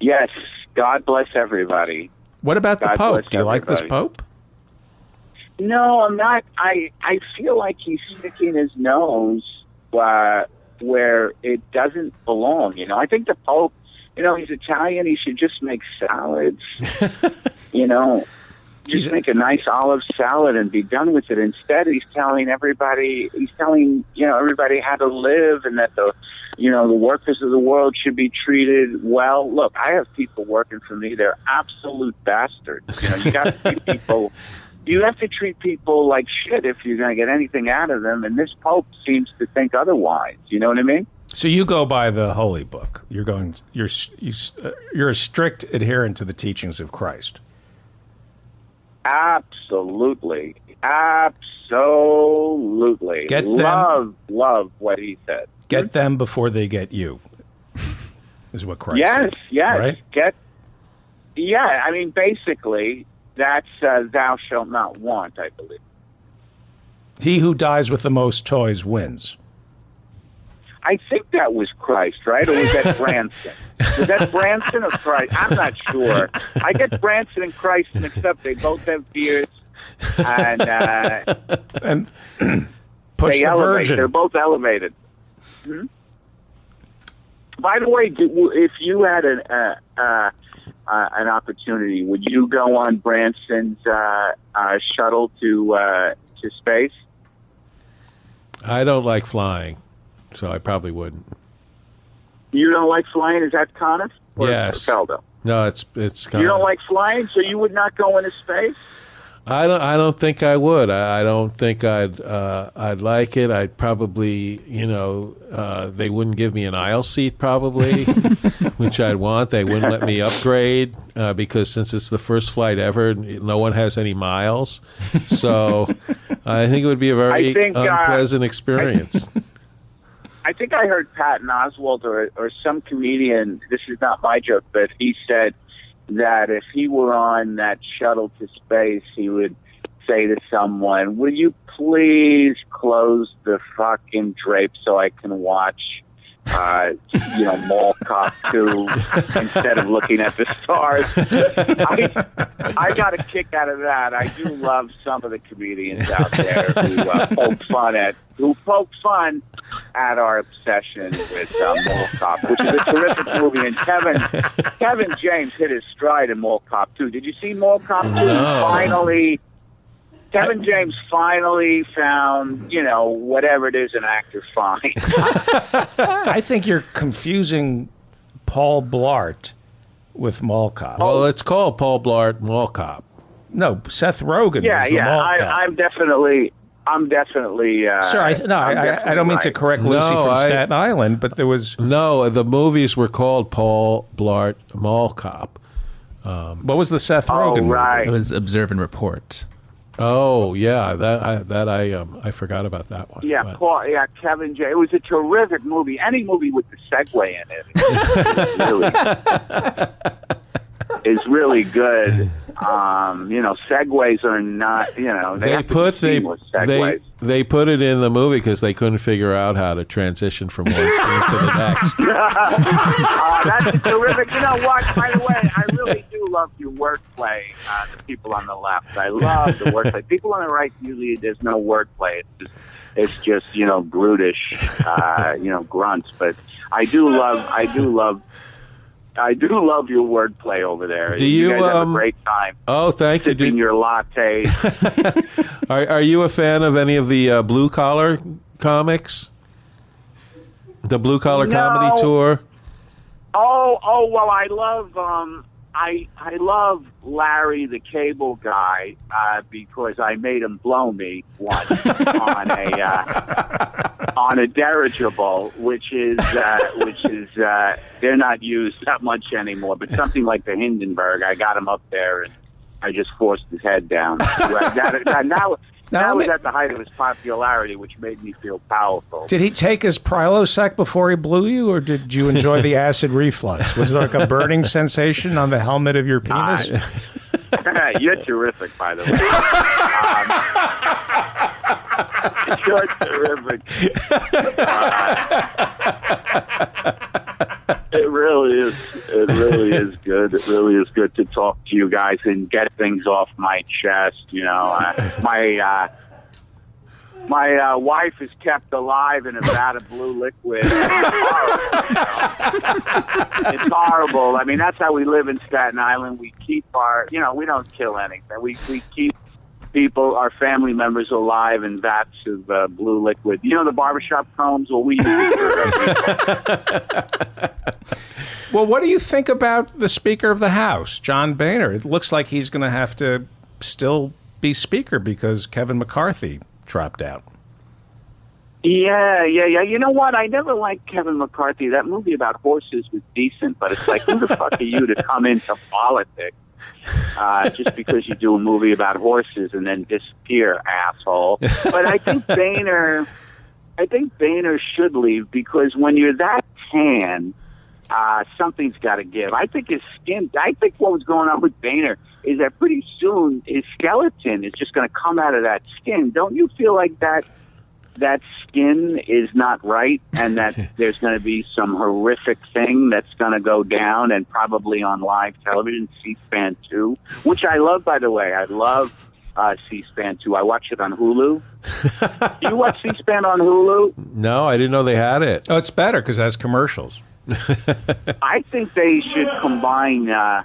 Yes. God bless everybody. What about God the Pope? Do you everybody. like this Pope? No, I'm not. I I feel like he's sticking his nose. Uh, where it doesn't belong, you know. I think the Pope, you know, he's Italian. He should just make salads, you know, just make a nice olive salad and be done with it. Instead, he's telling everybody, he's telling, you know, everybody how to live and that the, you know, the workers of the world should be treated well. Look, I have people working for me. They're absolute bastards. You know, you got to treat people, you have to treat people like shit if you're going to get anything out of them, and this Pope seems to think otherwise. You know what I mean? So you go by the Holy Book. You're going. You're you're a strict adherent to the teachings of Christ. Absolutely, absolutely. Get them, love, love what he said. Get them before they get you. Is what Christ. Yes, said, yes. Right? Get. Yeah, I mean, basically. That's uh, thou shalt not want, I believe. He who dies with the most toys wins. I think that was Christ, right? Or was that Branson? Was that Branson or Christ? I'm not sure. I get Branson and Christ mixed up. They both have beards. And, uh, and push they the elevate. Virgin. They're both elevated. Hmm? By the way, if you had an... Uh, uh, Uh, an opportunity, would you go on Branson's uh, uh, shuttle to uh, to space? I don't like flying, so I probably wouldn't. You don't like flying? Is that Conniff? Or yes. Feldo? No, it's it's Conniff. You don't like flying, so you would not go into space? I don't. I don't think I would. I, I don't think I'd. Uh, I'd like it. I'd probably, you know, uh, they wouldn't give me an aisle seat probably, which I'd want. They wouldn't let me upgrade uh, because since it's the first flight ever, no one has any miles. So I think it would be a very I think, unpleasant uh, experience. I, I think I heard Patton Oswalt or or some comedian. This is not my joke, but he said that if he were on that shuttle to space, he would say to someone, will you please close the fucking drape so I can watch uh, you know, mall cop two instead of looking at the stars. I, I got a kick out of that. I do love some of the comedians out there who uh, poke fun at who poke fun at our obsession with uh, Mall Cop, which is a terrific movie. And Kevin Kevin James hit his stride in Mall Cop two. Did you see Mall Cop two? No. Finally, Kevin James finally found, you know, whatever it is an actor finds. I think you're confusing Paul Blart with Mall Cop. Well, it's called Paul Blart Mall Cop. No, Seth Rogen yeah, is the yeah, Mall Cop. Yeah, I'm definitely... I'm definitely... Uh, Sorry, no, I, I don't mean right. to correct Lucy no, from I, Staten Island, but there was... No, the movies were called Paul Blart Mall Cop. Um, what was the Seth Rogen oh, right. movie? It was Observe and Report. Oh, yeah, that I, that I, um, I forgot about that one. Yeah, but. Paul, yeah, Kevin J. It was a terrific movie. Any movie with the Segway in it is really, is really good. Um, you know, segues are not, you know, they, they put they, they they put it in the movie because they couldn't figure out how to transition from one scene to the next. uh, that's terrific. You know what? By the way, I really do love your wordplay. Uh, the people on the left, I love the wordplay. People on the right, usually there's no wordplay. It's just, it's just you know brutish, uh, you know grunts. But I do love, I do love. I do love your wordplay over there. Do you, you guys have um, a great time? Oh, thank you. Sipping your lattes. are, are you a fan of any of the uh, blue collar comics? The blue collar no. comedy tour. Oh, oh well, I love um, I I love Larry the Cable Guy uh, because I made him blow me once on a uh, on a dirigible, which is uh, which is uh, they're not used that much anymore. But something like the Hindenburg, I got him up there and I just forced his head down. that, that, now. Now that was at the height of his popularity, which made me feel powerful. Did he take his Prilosec before he blew you, or did you enjoy the acid reflux? Was there like a burning sensation on the helmet of your penis? Nah. You're terrific, by the way. Um, you're terrific. Uh, it really is. It really is good. It really is good to talk to you guys and get things off my chest. You know, uh, my uh, my uh, wife is kept alive in a vat of blue liquid. It's horrible, you know? It's horrible. I mean, that's how we live in Staten Island. We keep our, you know, we don't kill anything. We we keep people, our family members, alive in vats of uh, blue liquid. You know, the barbershop combs. Well, we use it. Well, what do you think about the Speaker of the House, John Boehner? It looks like he's going to have to still be Speaker because Kevin McCarthy dropped out. Yeah, yeah, yeah. You know what? I never liked Kevin McCarthy. That movie about horses was decent, but it's like, who the fuck are you to come into politics uh, just because you do a movie about horses and then disappear, asshole? But I think Boehner, I think Boehner should leave because when you're that tan... Uh, something's got to give. I think his skin, I think what was going on with Boehner is that pretty soon his skeleton is just going to come out of that skin. Don't you feel like that that skin is not right and that there's going to be some horrific thing that's going to go down and probably on live television, C SPAN two, which I love, by the way. I love uh, C SPAN two. I watch it on Hulu. Do you watch C SPAN on Hulu? No, I didn't know they had it. Oh, it's better because it has commercials. I think they should combine. Uh,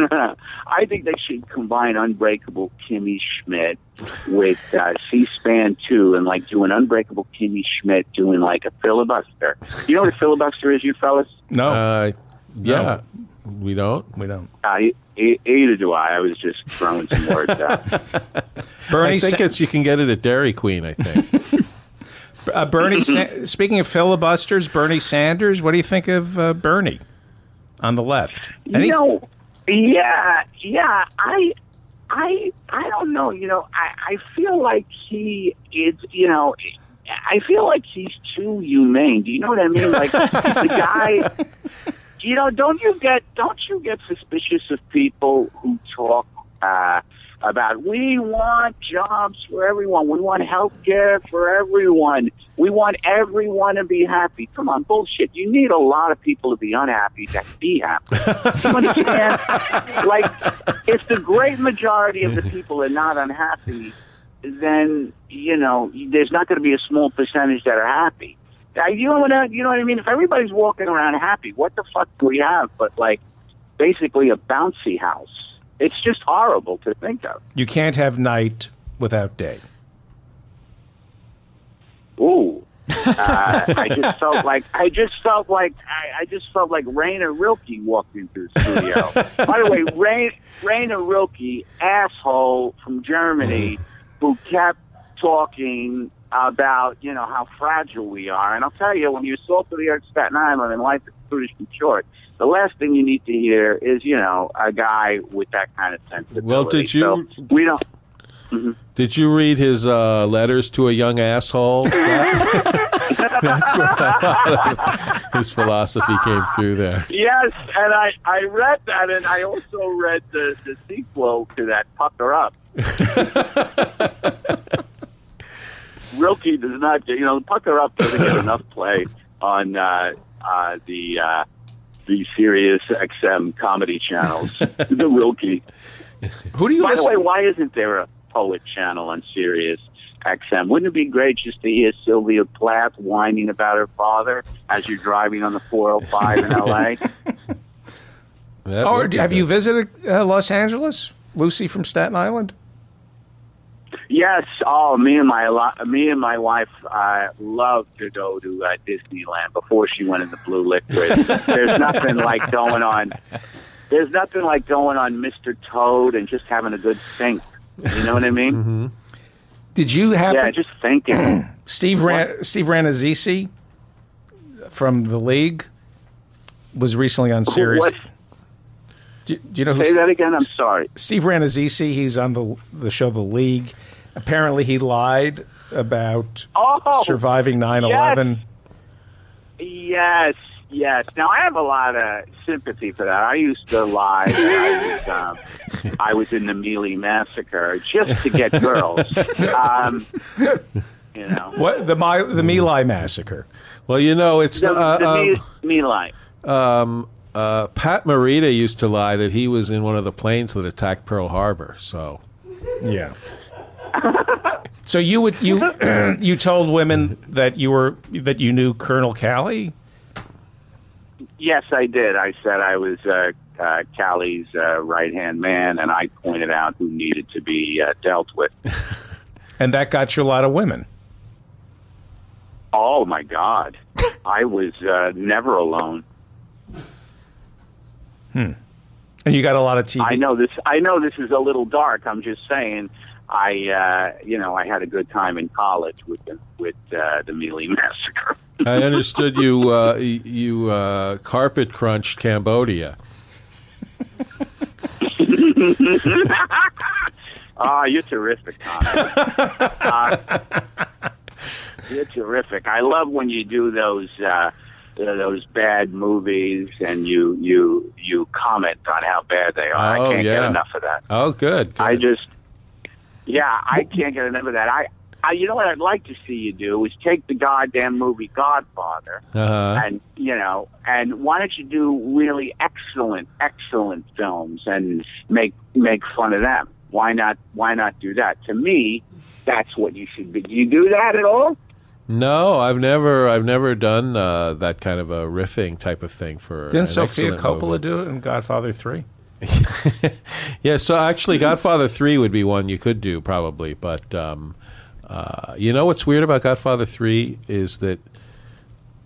I think they should combine Unbreakable Kimmy Schmidt with uh, C SPAN two and like do an Unbreakable Kimmy Schmidt doing like a filibuster. You know what a filibuster is, you fellas? No. Uh, yeah, no. we don't. We don't. Uh, either do I. I was just throwing some words out. Bernie I think Sa it's you can get it at Dairy Queen. I think. Uh, Bernie. Speaking of filibusters, Bernie Sanders. What do you think of uh, Bernie on the left? Any no, yeah, yeah. I, I, I don't know. You know, I, I feel like he is. You know, I feel like he's too humane. Do you know what I mean? Like the guy. You know, don't you get don't you get suspicious of people who talk uh, about we want jobs for everyone. We want health care for everyone. We want everyone to be happy. Come on, bullshit. You need a lot of people to be unhappy that be happy. Somebody can't. Like, if the great majority of the people are not unhappy, then, you know, there's not going to be a small percentage that are happy. You know what I, you know what I mean? If everybody's walking around happy, what the fuck do we have but, like, basically a bouncy house? It's just horrible to think of. You can't have night without day. Ooh. Uh, I just felt like I just felt like I, I just felt like Rainer Rilke walked into the studio. By the way, Rain, Rainer Rilke, asshole from Germany, who kept talking about, you know, how fragile we are. And I'll tell you, when you assault the earth Staten Island and life is foolish and short, the last thing you need to hear is, you know, a guy with that kind of sensibility. Well, did you? So we don't. Mm-hmm. Did you read his uh, letters to a young asshole? That, that's where a lot of his philosophy came through there. Yes, and I, I read that, and I also read the, the sequel to that, Pucker Up. Rilke does not get, you know, Pucker Up doesn't get enough play on uh, uh, the uh, the Sirius X M comedy channels. The Rilke. Who do you? By listen- the way, why isn't there a poet channel on Sirius X M? Wouldn't it be great just to hear Sylvia Plath whining about her father as you're driving on the four oh five in L A? Or oh, have good. you visited uh, Los Angeles, Lucy from Staten Island? Yes. Oh, me and my me and my wife uh, love to go to uh, Disneyland before she went in the blue liquid. There's nothing like going on. There's nothing like going on Mister Toad and just having a good think. You know what I mean? Mm-hmm. Did you have? Yeah, just thinking. Steve Ran- Steve Ranazzisi from the League was recently on Sirius. What? Do, do you know who? Say that again. I'm sorry. Steve Ranazzisi. He's on the the show The League. Apparently, he lied about oh, surviving nine eleven. Yes. Yes. Now, I have a lot of sympathy for that. I used to lie that I was, um, I was in the Mealy Massacre just to get girls. Um, you know. What? The, the Mealy Massacre. Well, you know, it's... The, uh, the Mealy. Um, uh, Pat Morita used to lie that he was in one of the planes that attacked Pearl Harbor, so... Yeah. So you would you you told women that you were that you knew Colonel Calley? Yes, I did. I said I was uh, uh, Callie's uh, right-hand man, and I pointed out who needed to be uh, dealt with. And that got you a lot of women. Oh, my God. I was uh, never alone. Hmm. And you got a lot of T V. I know this, I know this is a little dark. I'm just saying I, uh, you know, I had a good time in college with the, with uh, the Mealy Massacre. I understood you uh, you uh, carpet crunched Cambodia. Ah, oh, you're terrific, Tom. Uh, you're terrific. I love when you do those uh, those bad movies and you you you comment on how bad they are. Oh, I can't yeah. get enough of that. Oh, good. good. I just yeah, I can't get enough of that. I. Uh, you know what I'd like to see you do is take the goddamn movie Godfather, uh-huh. and you know, and why don't you do really excellent, excellent films and make make fun of them? Why not? Why not do that? To me, that's what you should be. Do you do that at all? No, I've never, I've never done uh, that kind of a riffing type of thing for. Didn't Sofia Coppola movie. do it in Godfather three? Yeah, so actually, Godfather three would be one you could do probably, but. Um, Uh, you know what's weird about Godfather three is that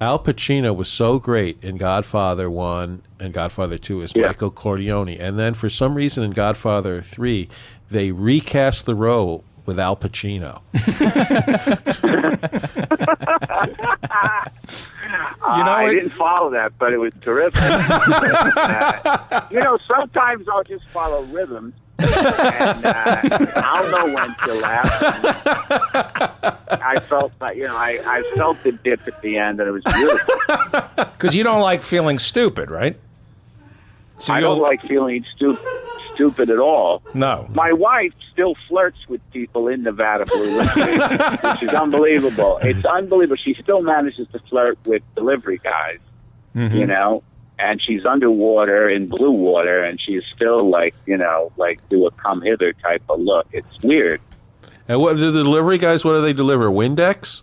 Al Pacino was so great in Godfather one and Godfather two as yeah. Michael Corleone. And then for some reason in Godfather three, they recast the role with Al Pacino. You know, I it, didn't follow that, but it was terrific. uh, you know, sometimes I'll just follow rhythms. And uh, I'll know when to laugh. I felt like, you know, I, I felt the dip at the end, and it was beautiful. Because you don't like feeling stupid, right? So I don't like feeling stu- stupid at all. No. My wife still flirts with people in Nevada, which is unbelievable. It's unbelievable. She still manages to flirt with delivery guys, mm-hmm. you know, and she's underwater in blue water, and she's still like, you know, like do a come hither type of look. It's weird. And what do the delivery guys, what do they deliver? Windex?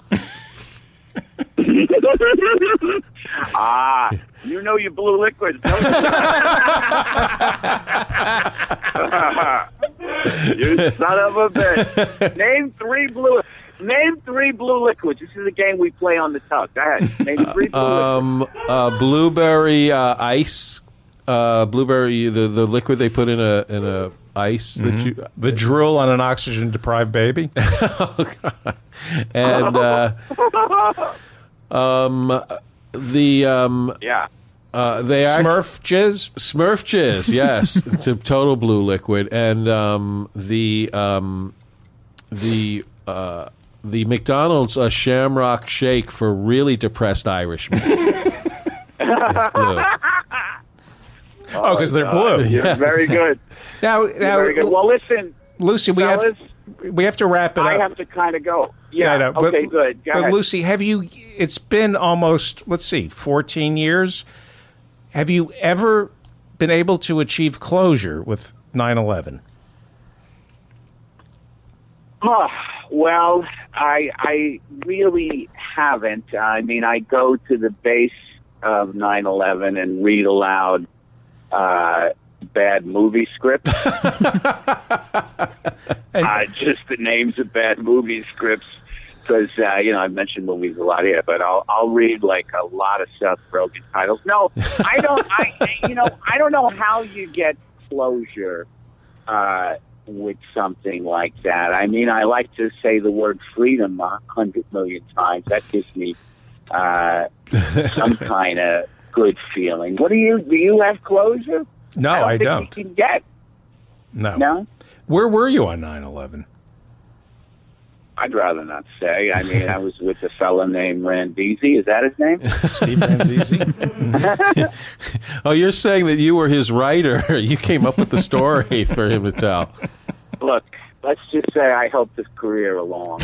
Ah, you know your blue liquids, don't you? You son of a bitch. Name three blue Name three blue liquids. This is a game we play on the tug. Go ahead. Name three blue um, liquids. Uh, blueberry uh, ice. Uh, blueberry the, the liquid they put in a in a ice mm-hmm. that you the drool on an oxygen deprived baby. Oh, God. And uh, um the um yeah uh they Smurf jizz Smurf jizz yes it's a total blue liquid. And um the um the uh the McDonald's a Shamrock Shake for really depressed Irishmen. It's blue. Oh, because oh, they're blue. Yeah. Very good. Now, now very good. Well, listen, Lucy, we fellas, have we have to wrap it up. I have to kind of go. Yeah. No, no, okay. But, good. Go but ahead. Lucy, have you? It's been almost let's see, fourteen years. Have you ever been able to achieve closure with nine eleven? Oh, well, I I really haven't. I mean, I go to the base of nine eleven and read aloud. Uh, bad movie scripts. uh, just the names of bad movie scripts, because uh, you know I've mentioned movies a lot here, but I'll I'll read like a lot of Seth Rogen titles. No, I don't. I you know I don't know how you get closure uh, with something like that. I mean, I like to say the word freedom a hundred million times. That gives me uh, some kind of good feeling. What do you do? You have closure? No, I don't. I don't. You can get. No. No. Where were you on nine eleven? I'd rather not say. I mean, I was with a fella named Randizi. Is that his name? Steve Randizi. Oh, you're saying that you were his writer. You came up with the story for him to tell. Look, let's just say I helped his career along.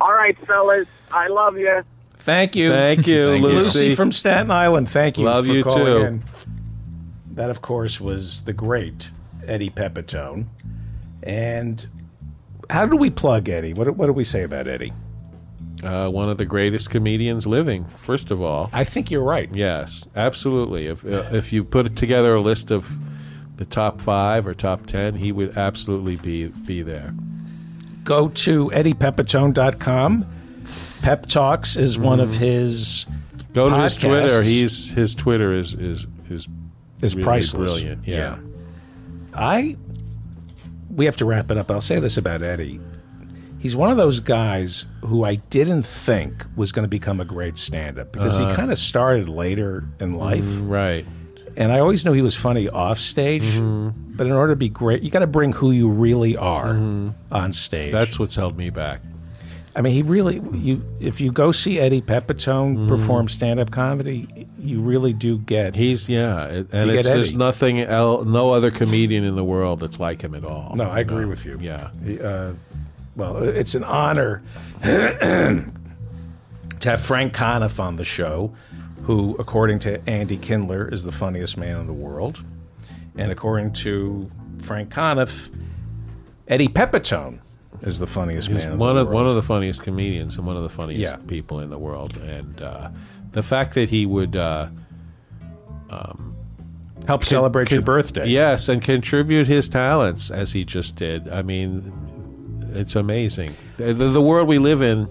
All right, fellas, I love you. Thank you. Thank you, Thank Lucy. Lucy from Staten Island. Thank you. Love for you calling too. In. That, of course, was the great Eddie Pepitone. And how do we plug Eddie? What, what do we say about Eddie? Uh, one of the greatest comedians living, first of all. I think you're right. Yes, absolutely. If, yeah. uh, if you put together a list of the top five or top ten, he would absolutely be, be there. Go to eddie pepitone dot com. Pep Talks is one of his Go to podcasts. His Twitter. He's his Twitter is is is, is really priceless. Brilliant. Yeah. yeah. I we have to wrap it up. I'll say this about Eddie. He's one of those guys who I didn't think was going to become a great stand-up because uh, he kind of started later in life. Right. And I always knew he was funny off stage, mm-hmm. but in order to be great, you got to bring who you really are mm-hmm. on stage. That's what's held me back. I mean, he really, you, if you go see Eddie Pepitone mm-hmm. perform stand-up comedy, you really do get... He's, yeah, it, and it's, there's nothing else, no other comedian in the world that's like him at all. No, I agree know? with you. Yeah. Uh, well, it's an honor to have Frank Conniff on the show, who, according to Andy Kindler, is the funniest man in the world. And according to Frank Conniff, Eddie Pepitone is the funniest He's man in one the of world. One of the funniest comedians and one of the funniest yeah. people in the world. And uh, the fact that he would uh, um, help celebrate con- your birthday. Yes, and contribute his talents as he just did. I mean, it's amazing. The, the world we live in,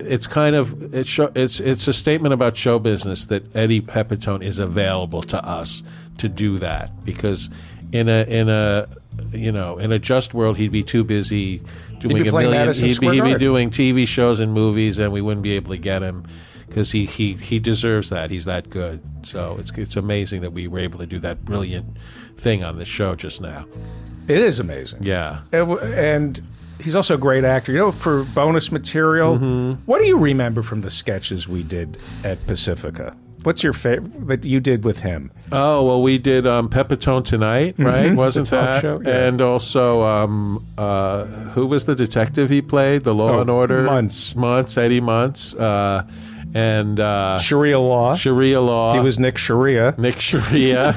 it's kind of it show, it's it's a statement about show business that Eddie Pepitone is available to us to do that, because in a in a you know, in a just world, he'd be too busy doing he'd be a million. He'd be, he'd be doing T V shows and movies, and we wouldn't be able to get him because he, he, he deserves that. He's that good. So it's it's amazing that we were able to do that brilliant thing on this show just now. It is amazing. Yeah. And, and he's also a great actor. You know, for bonus material, mm-hmm. what do you remember from the sketches we did at Pacifica? What's your favorite that you did with him? Oh, well, we did um, Pepitone Tonight, right? Mm-hmm. Wasn't that? Show? Yeah. And also, um, uh, who was the detective he played? The Law oh, and Order? Muntz. Muntz, Eddie Muntz. Uh, and uh, Sharia Law. Sharia Law. He was Nick Sharia. Nick Sharia.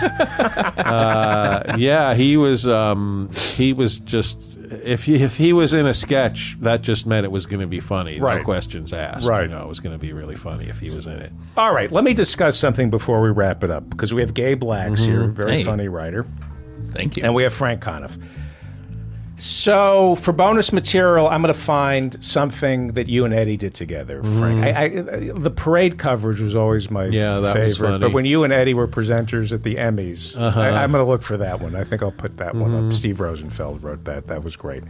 uh, yeah, he was, um, he was just... If he, if he was in a sketch, that just meant it was going to be funny. Right. No questions asked. Right. You know, it was going to be really funny if he was in it. All right. Let me discuss something before we wrap it up, because we have Gabe Laks mm-hmm. here, very hey. funny writer. Thank you. And we have Frank Conniff. So for bonus material, I'm going to find something that you and Eddie did together, Frank. Mm-hmm. I, I, the parade coverage was always my yeah, that favorite. Was funny. But when you and Eddie were presenters at the Emmys, uh-huh. I, I'm going to look for that one. I think I'll put that mm-hmm. one up. Steve Rosenfeld wrote that. That was great.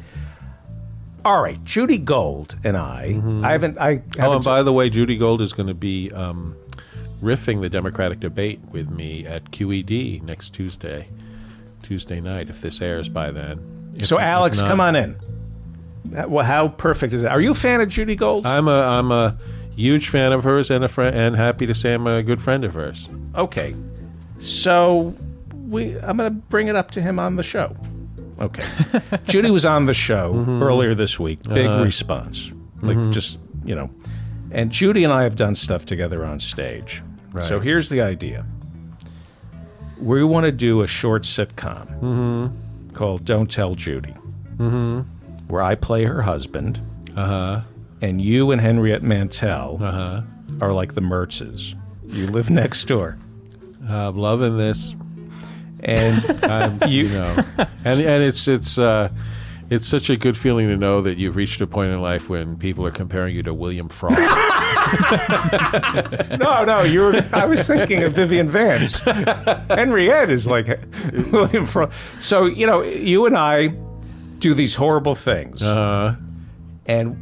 All right, Judy Gold and I. Mm-hmm. I haven't. I haven't oh, and by the way, Judy Gold is going to be um, riffing the Democratic debate with me at Q E D next Tuesday, Tuesday night. If this airs by then. If, so Alex, come on in. Well, how perfect is that? Are you a fan of Judy Gold? I'm a I'm a huge fan of hers, and a friend, and happy to say I'm a good friend of hers. Okay, so we I'm going to bring it up to him on the show. Okay, Judy was on the show mm-hmm. earlier this week. Big uh, response, like mm-hmm. just you know, and Judy and I have done stuff together on stage. Right. So here's the idea: we want to do a short sitcom. Mm-hmm. Called Don't Tell Judy, mm-hmm. where I play her husband, uh-huh. and you and Henriette Mantel uh-huh. are like the Mertzes. You live next door. Uh, I'm loving this, and um, you, you know, and and it's it's uh, it's such a good feeling to know that you've reached a point in life when people are comparing you to William Frog. no, no, you were. I was thinking of Vivian Vance. Henriette is like William Fro. So you know, you and I do these horrible things. Uh, and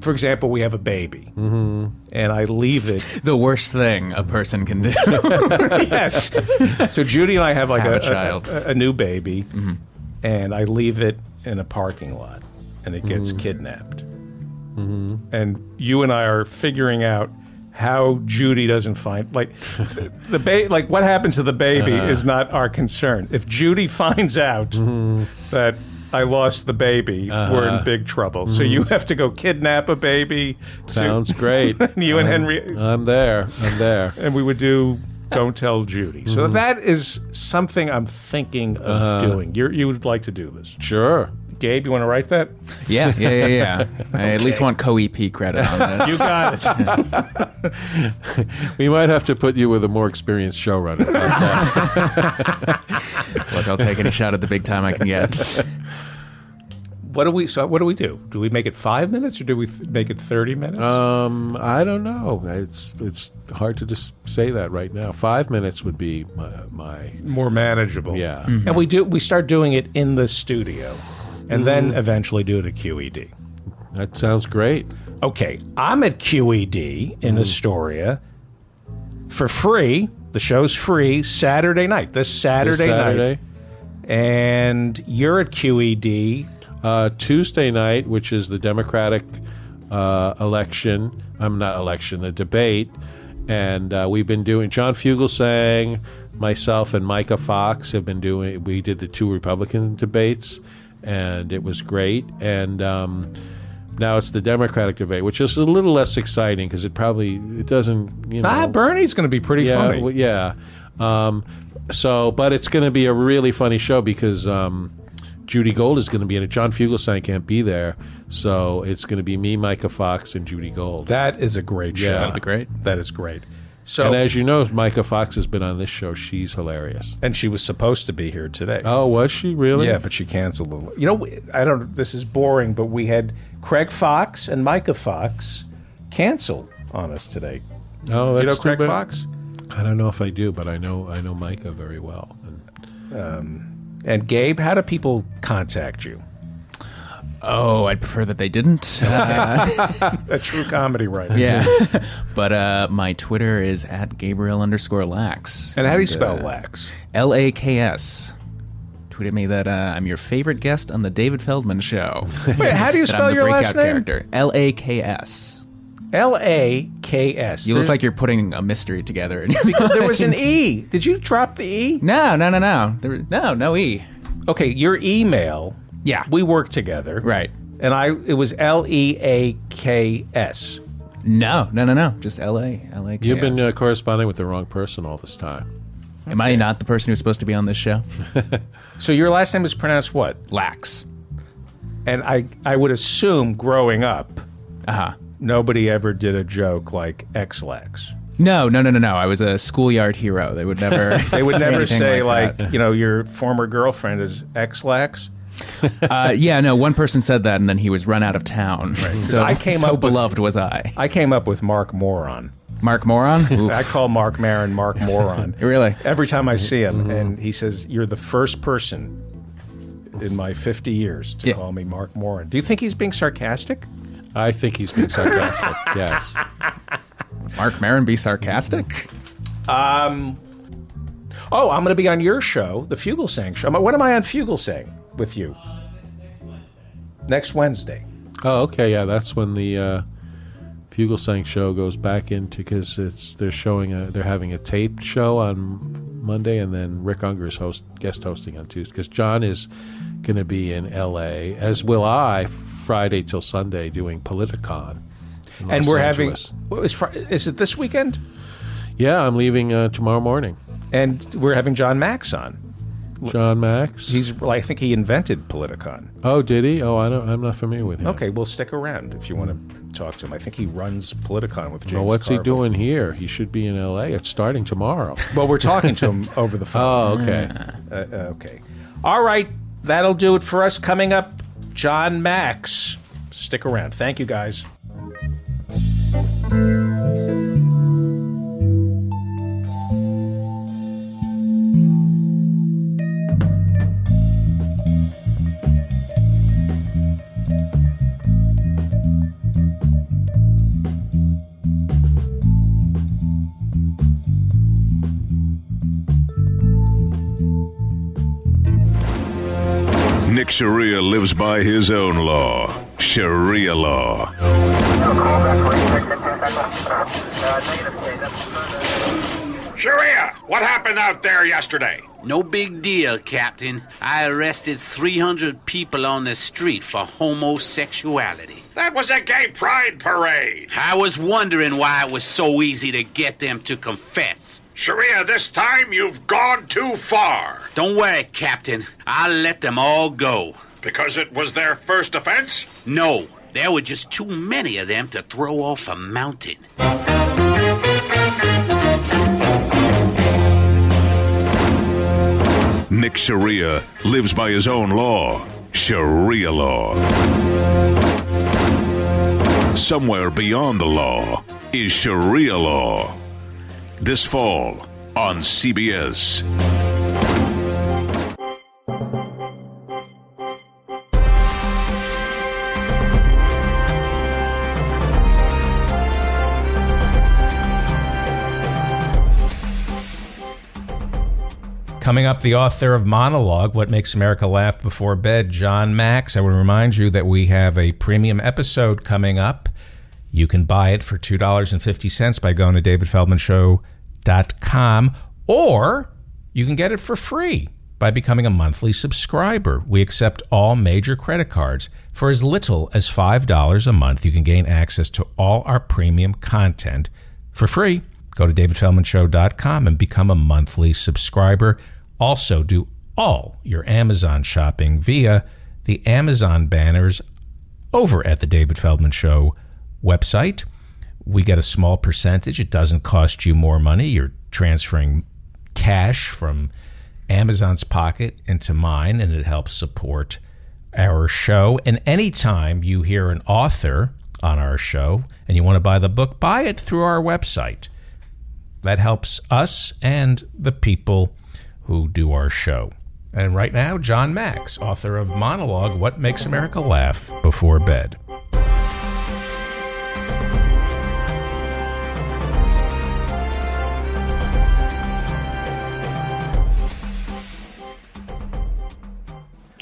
for example, we have a baby, mm-hmm. and I leave it. The worst thing a person can do. Yes. So Judy and I have like have a, a child, a, a new baby, mm-hmm. and I leave it in a parking lot, and it gets mm-hmm. kidnapped. Mm-hmm. And you and I are figuring out how Judy doesn't find like the ba like what happens to the baby uh, is not our concern. If Judy finds out mm-hmm. that I lost the baby, uh-huh. we're in big trouble. Mm-hmm. So you have to go kidnap a baby. Sounds to, great. And you I'm, and Henry. I'm there. I'm there. And we would do Don't Tell Judy. Mm-hmm. So that is something I'm thinking of uh-huh. doing. You're, you would like to do this? Sure. Gabe, you want to write that? Yeah, yeah, yeah, yeah. I okay. at least want co-E P credit on this. You got it. We might have to put you with a more experienced showrunner. Look, I'll take any shot at the big time I can get. What do we? So what do we do? Do we make it five minutes or do we th make it thirty minutes? Um, I don't know. It's it's hard to just say that right now. Five minutes would be my, my more manageable. Yeah, mm-hmm. and we do we start doing it in the studio. And then eventually do it at Q E D. That sounds great. Okay, I'm at Q E D in mm. Astoria for free. The show's free Saturday night. This Saturday, this Saturday. night. And you're at Q E D uh, Tuesday night, which is the Democratic uh, election. I'm um, not election, the debate. And uh, we've been doing John Fugelsang, myself, and Micah Fox have been doing. We did the two Republican debates. And it was great. And um, now it's the Democratic debate, which is a little less exciting because it probably it doesn't. You know, ah, Bernie's going to be pretty yeah, funny. Well, yeah. Um, so, but it's going to be a really funny show because um, Judy Gold is going to be in it. John Fugelsang can't be there, so it's going to be me, Micah Fox, and Judy Gold. That is a great show. Yeah. That'd be great. That is great. So, and as you know, Micah Fox has been on this show. She's hilarious. And she was supposed to be here today. Oh, was she? Really? Yeah, but she canceled a little. You know, I don't, this is boring, but we had Craig Fox and Micah Fox canceled on us today. Oh, that's you know Craig Fox? I don't know if I do, but I know I know Micah very well. And, um, and Gabe, how do people contact you? Oh, I'd prefer that they didn't. Uh, a true comedy writer. Yeah. But uh, my Twitter is at Gabriel underscore Laks. And how do you spell uh, Laks? L A K S. Tweeted me that uh, I'm your favorite guest on the David Feldman show. Wait, how do you spell your last name? Character. L A K S. L A K S. You There's, look like you're putting a mystery together. In your because mind. There was an E. Did you drop the E? No, no, no, no. There, no, no E. Okay, your email. Yeah. We worked together. Right. And I, it was L E A K S. No, no, no, no. Just L A L A K S. You've been uh, corresponding with the wrong person all this time. Okay. Am I not the person who's supposed to be on this show? So your last name was pronounced what? Laks. And I, I would assume growing up, uh-huh. nobody ever did a joke like X-Lax. No, no, no, no, no. I was a schoolyard hero. They would never They would say never say, like, like you know, your former girlfriend is X-Lax. uh, yeah, no, one person said that, and then he was run out of town. Right. So, I came so up beloved with, was I. I came up with Mark Moron. Mark Moron? I call Mark Maron Mark Moron. Really? Every time I see him, mm-hmm. and he says, you're the first person in my fifty years to yeah. call me Mark Moron. Do you think he's being sarcastic? I think he's being sarcastic, yes. Mark Maron be sarcastic? Um. Oh, I'm going to be on your show, the Fugelsang show. When am I on Fugelsang with you? Uh, next Wednesday. Next Wednesday. Oh, okay, yeah, that's when the uh, Fugelsang show goes back into, because it's they're showing a, they're having a taped show on Monday, and then Rick Unger's host guest hosting on Tuesday, because John is going to be in L A, as will I, Friday till Sunday doing Politicon. And we're Angeles. having, what was, is it this weekend? Yeah, I'm leaving uh, tomorrow morning. And we're having Jon Macks on. Jon Macks? He's, well, I think he invented Politicon. Oh, did he? Oh, I don't, I'm not familiar with him. Okay, well, stick around if you want to talk to him. I think he runs Politicon with James Well, what's Carville. he doing here? He should be in L A. It's starting tomorrow. Well, we're talking to him over the phone. Oh, okay. Uh, okay. All right, that'll do it for us. Coming up, Jon Macks. Stick around. Thank you, guys. Nick Sharia lives by his own law, Sharia law. Sharia, what happened out there yesterday? No big deal, Captain. I arrested three hundred people on the street for homosexuality. That was a gay pride parade. I was wondering why it was so easy to get them to confess. Sharia, this time you've gone too far. Don't worry, Captain. I'll let them all go. Because it was their first offense? No. There were just too many of them to throw off a mountain. Nick Sharia lives by his own law, Sharia law. Somewhere beyond the law is Sharia law. This fall on C B S. Coming up, the author of Monologue, What Makes America Laugh Before Bed, Jon Macks. I want to remind you that we have a premium episode coming up. You can buy it for two dollars and fifty cents by going to david feldman show dot com, or you can get it for free by becoming a monthly subscriber. We accept all major credit cards. For as little as five dollars a month, you can gain access to all our premium content for free. Go to david feldman show dot com and become a monthly subscriber. Also, do all your Amazon shopping via the Amazon banners over at the David Feldman Show website. We get a small percentage. It doesn't cost you more money. You're transferring cash from Amazon's pocket into mine, and it helps support our show. And anytime you hear an author on our show and you want to buy the book, buy it through our website. That helps us and the people who do our show. And right now, Jon Macks, author of Monologue, What Makes America Laugh Before Bed.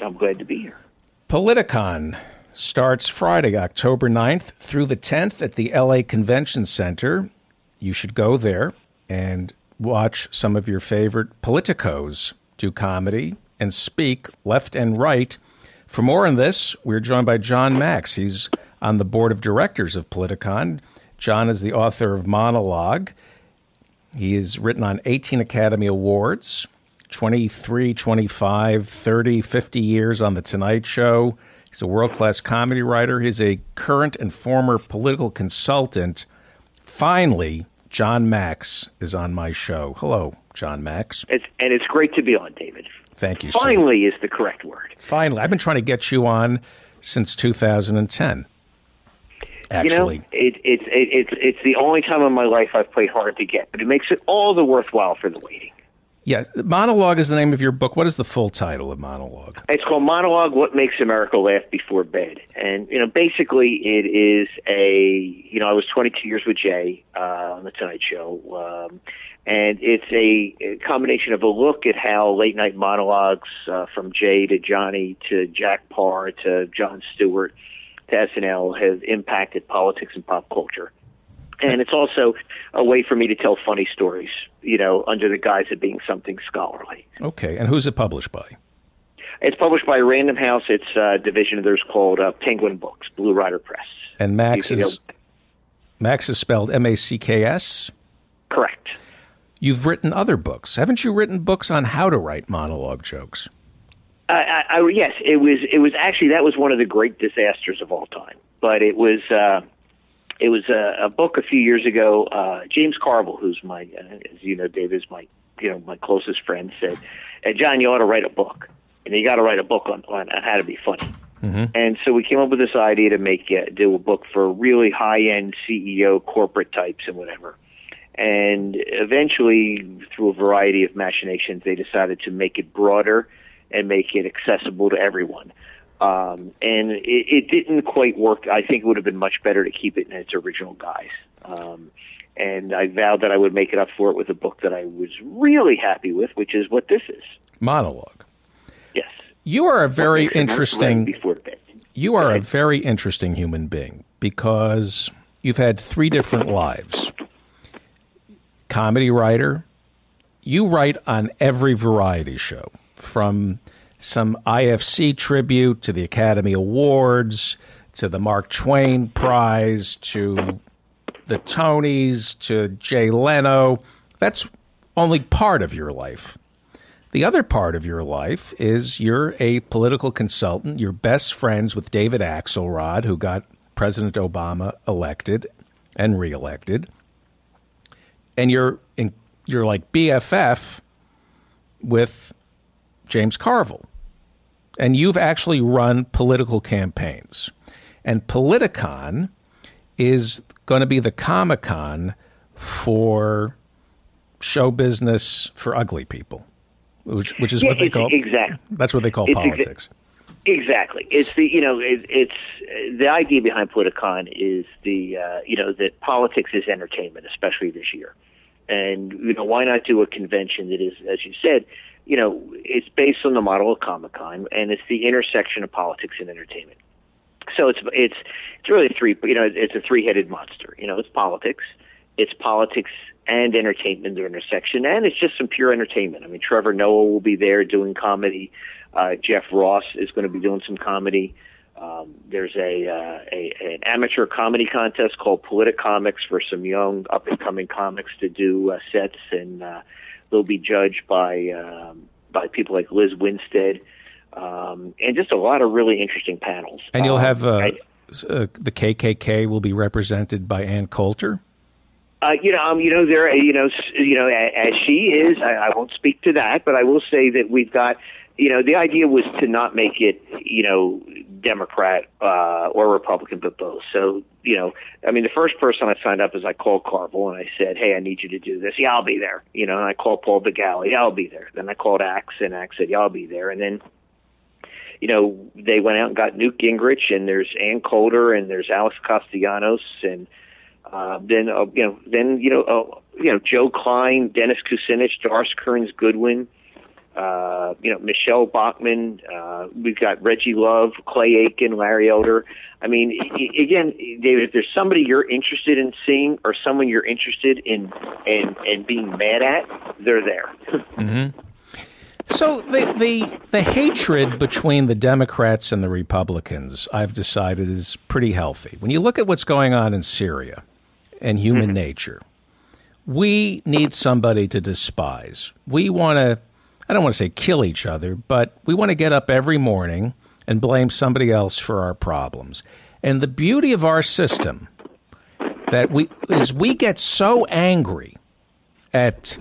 I'm glad to be here. Politicon starts Friday, October ninth through the tenth at the L A Convention Center. You should go there and watch some of your favorite politicos do comedy and speak left and right. For more on this, we're joined by Jon Macks. He's on the board of directors of Politicon. Jon is the author of Monologue. He has written on eighteen Academy Awards, twenty-three, twenty-five, thirty, fifty years on The Tonight Show. He's a world-class comedy writer. He's a current and former political consultant. Finally, Jon Macks is on my show. Hello, Jon Macks. It's, and it's great to be on, David. Thank you, sir. Finally is the correct word. Finally. I've been trying to get you on since two thousand ten. Actually. You know, it, it, it, it, it's the only time in my life I've played hard to get, but it makes it all the worthwhile for the waiting. Yeah. Monologue is the name of your book. What is the full title of Monologue? It's called Monologue, What Makes America Laugh Before Bed. And, you know, basically it is a, you know, I was twenty-two years with Jay uh, on The Tonight Show. Um, and it's a, a combination of a look at how late night monologues uh, from Jay to Johnny to Jack Parr to Jon Stewart to S N L have impacted politics and pop culture. And it's also a way for me to tell funny stories, you know, under the guise of being something scholarly. Okay. And who's it published by? It's published by Random House. It's a division of theirs called uh, Penguin Books, Blue Rider Press. And Max you is Max is spelled M A C K S? Correct. You've written other books. Haven't you written books on how to write monologue jokes? Uh, I, I, yes. It was, it was actually, that was one of the great disasters of all time. But it was... Uh, It was a, a book a few years ago. Uh, James Carville, who's my, uh, as you know, Dave, is my, you know, my closest friend, said, hey, John, you ought to write a book. And you got to write a book on, on how to be funny. Mm-hmm. And so we came up with this idea to make uh, do a book for really high-end C E O corporate types and whatever. And eventually, through a variety of machinations, they decided to make it broader and make it accessible to everyone. Um, and it, it didn't quite work. I think it would have been much better to keep it in its original guise. Um, and I vowed that I would make it up for it with a book that I was really happy with, which is what this is. Monologue. Yes. You are a very interesting. Before bed. You are a very interesting human being because you've had three different lives. Comedy writer. You write on every variety show from some I F C tribute to the Academy Awards, to the Mark Twain Prize, to the Tonys, to Jay Leno. That's only part of your life. The other part of your life is you're a political consultant. You're best friends with David Axelrod, who got President Obama elected and reelected. And you're in, you're like B F F with James Carville. And you've actually run political campaigns. And Politicon is going to be the Comic-Con for show business for ugly people, which, which is yeah, what they call exactly. That's what they call it's politics. Exa- exactly. It's the, you know, it, it's the idea behind Politicon is the, uh, you know, that politics is entertainment, especially this year. And, you know, why not do a convention that is, as you said, you know, it's based on the model of Comic-Con, and it's the intersection of politics and entertainment. So it's it's it's really three, you know, it's a three-headed monster. You know, it's politics, it's politics and entertainment, their intersection, and it's just some pure entertainment. I mean, Trevor Noah will be there doing comedy. Uh, Jeff Ross is going to be doing some comedy. Um, there's a, uh, a an amateur comedy contest called Politicomics for some young up-and-coming comics to do uh, sets and. Uh, They'll be judged by um, by people like Liz Winstead, um, and just a lot of really interesting panels. And you'll um, have uh, I, uh, the K K K will be represented by Ann Coulter. Uh, you know, um, you know, there, you know, you know, as she is, I, I won't speak to that, but I will say that we've got, you know, the idea was to not make it, you know, Democrat uh, or Republican, but both. So, you know, I mean, the first person I signed up is I called Carville and I said, hey, I need you to do this. Yeah, I'll be there. You know, and I called Paul Begale. Yeah, I'll be there. Then I called Axe and Axe said, yeah, I'll be there. And then, you know, they went out and got Newt Gingrich and there's Ann Coulter and there's Alex Castellanos and uh, then, uh, you know, then, you know, uh, you know, Joe Klein, Dennis Kucinich, Doris Kearns Goodwin. uh, you know, Michelle Bachmann. Uh, we've got Reggie Love, Clay Aiken, Larry Elder. I mean, again, David, if there's somebody you're interested in seeing or someone you're interested in and in, in being mad at, they're there. Mm-hmm. So the, the the hatred between the Democrats and the Republicans, I've decided, is pretty healthy. When you look at what's going on in Syria and human mm-hmm. nature, we need somebody to despise. We want to, I don't want to say kill each other, but we want to get up every morning and blame somebody else for our problems. And the beauty of our system that we is we get so angry at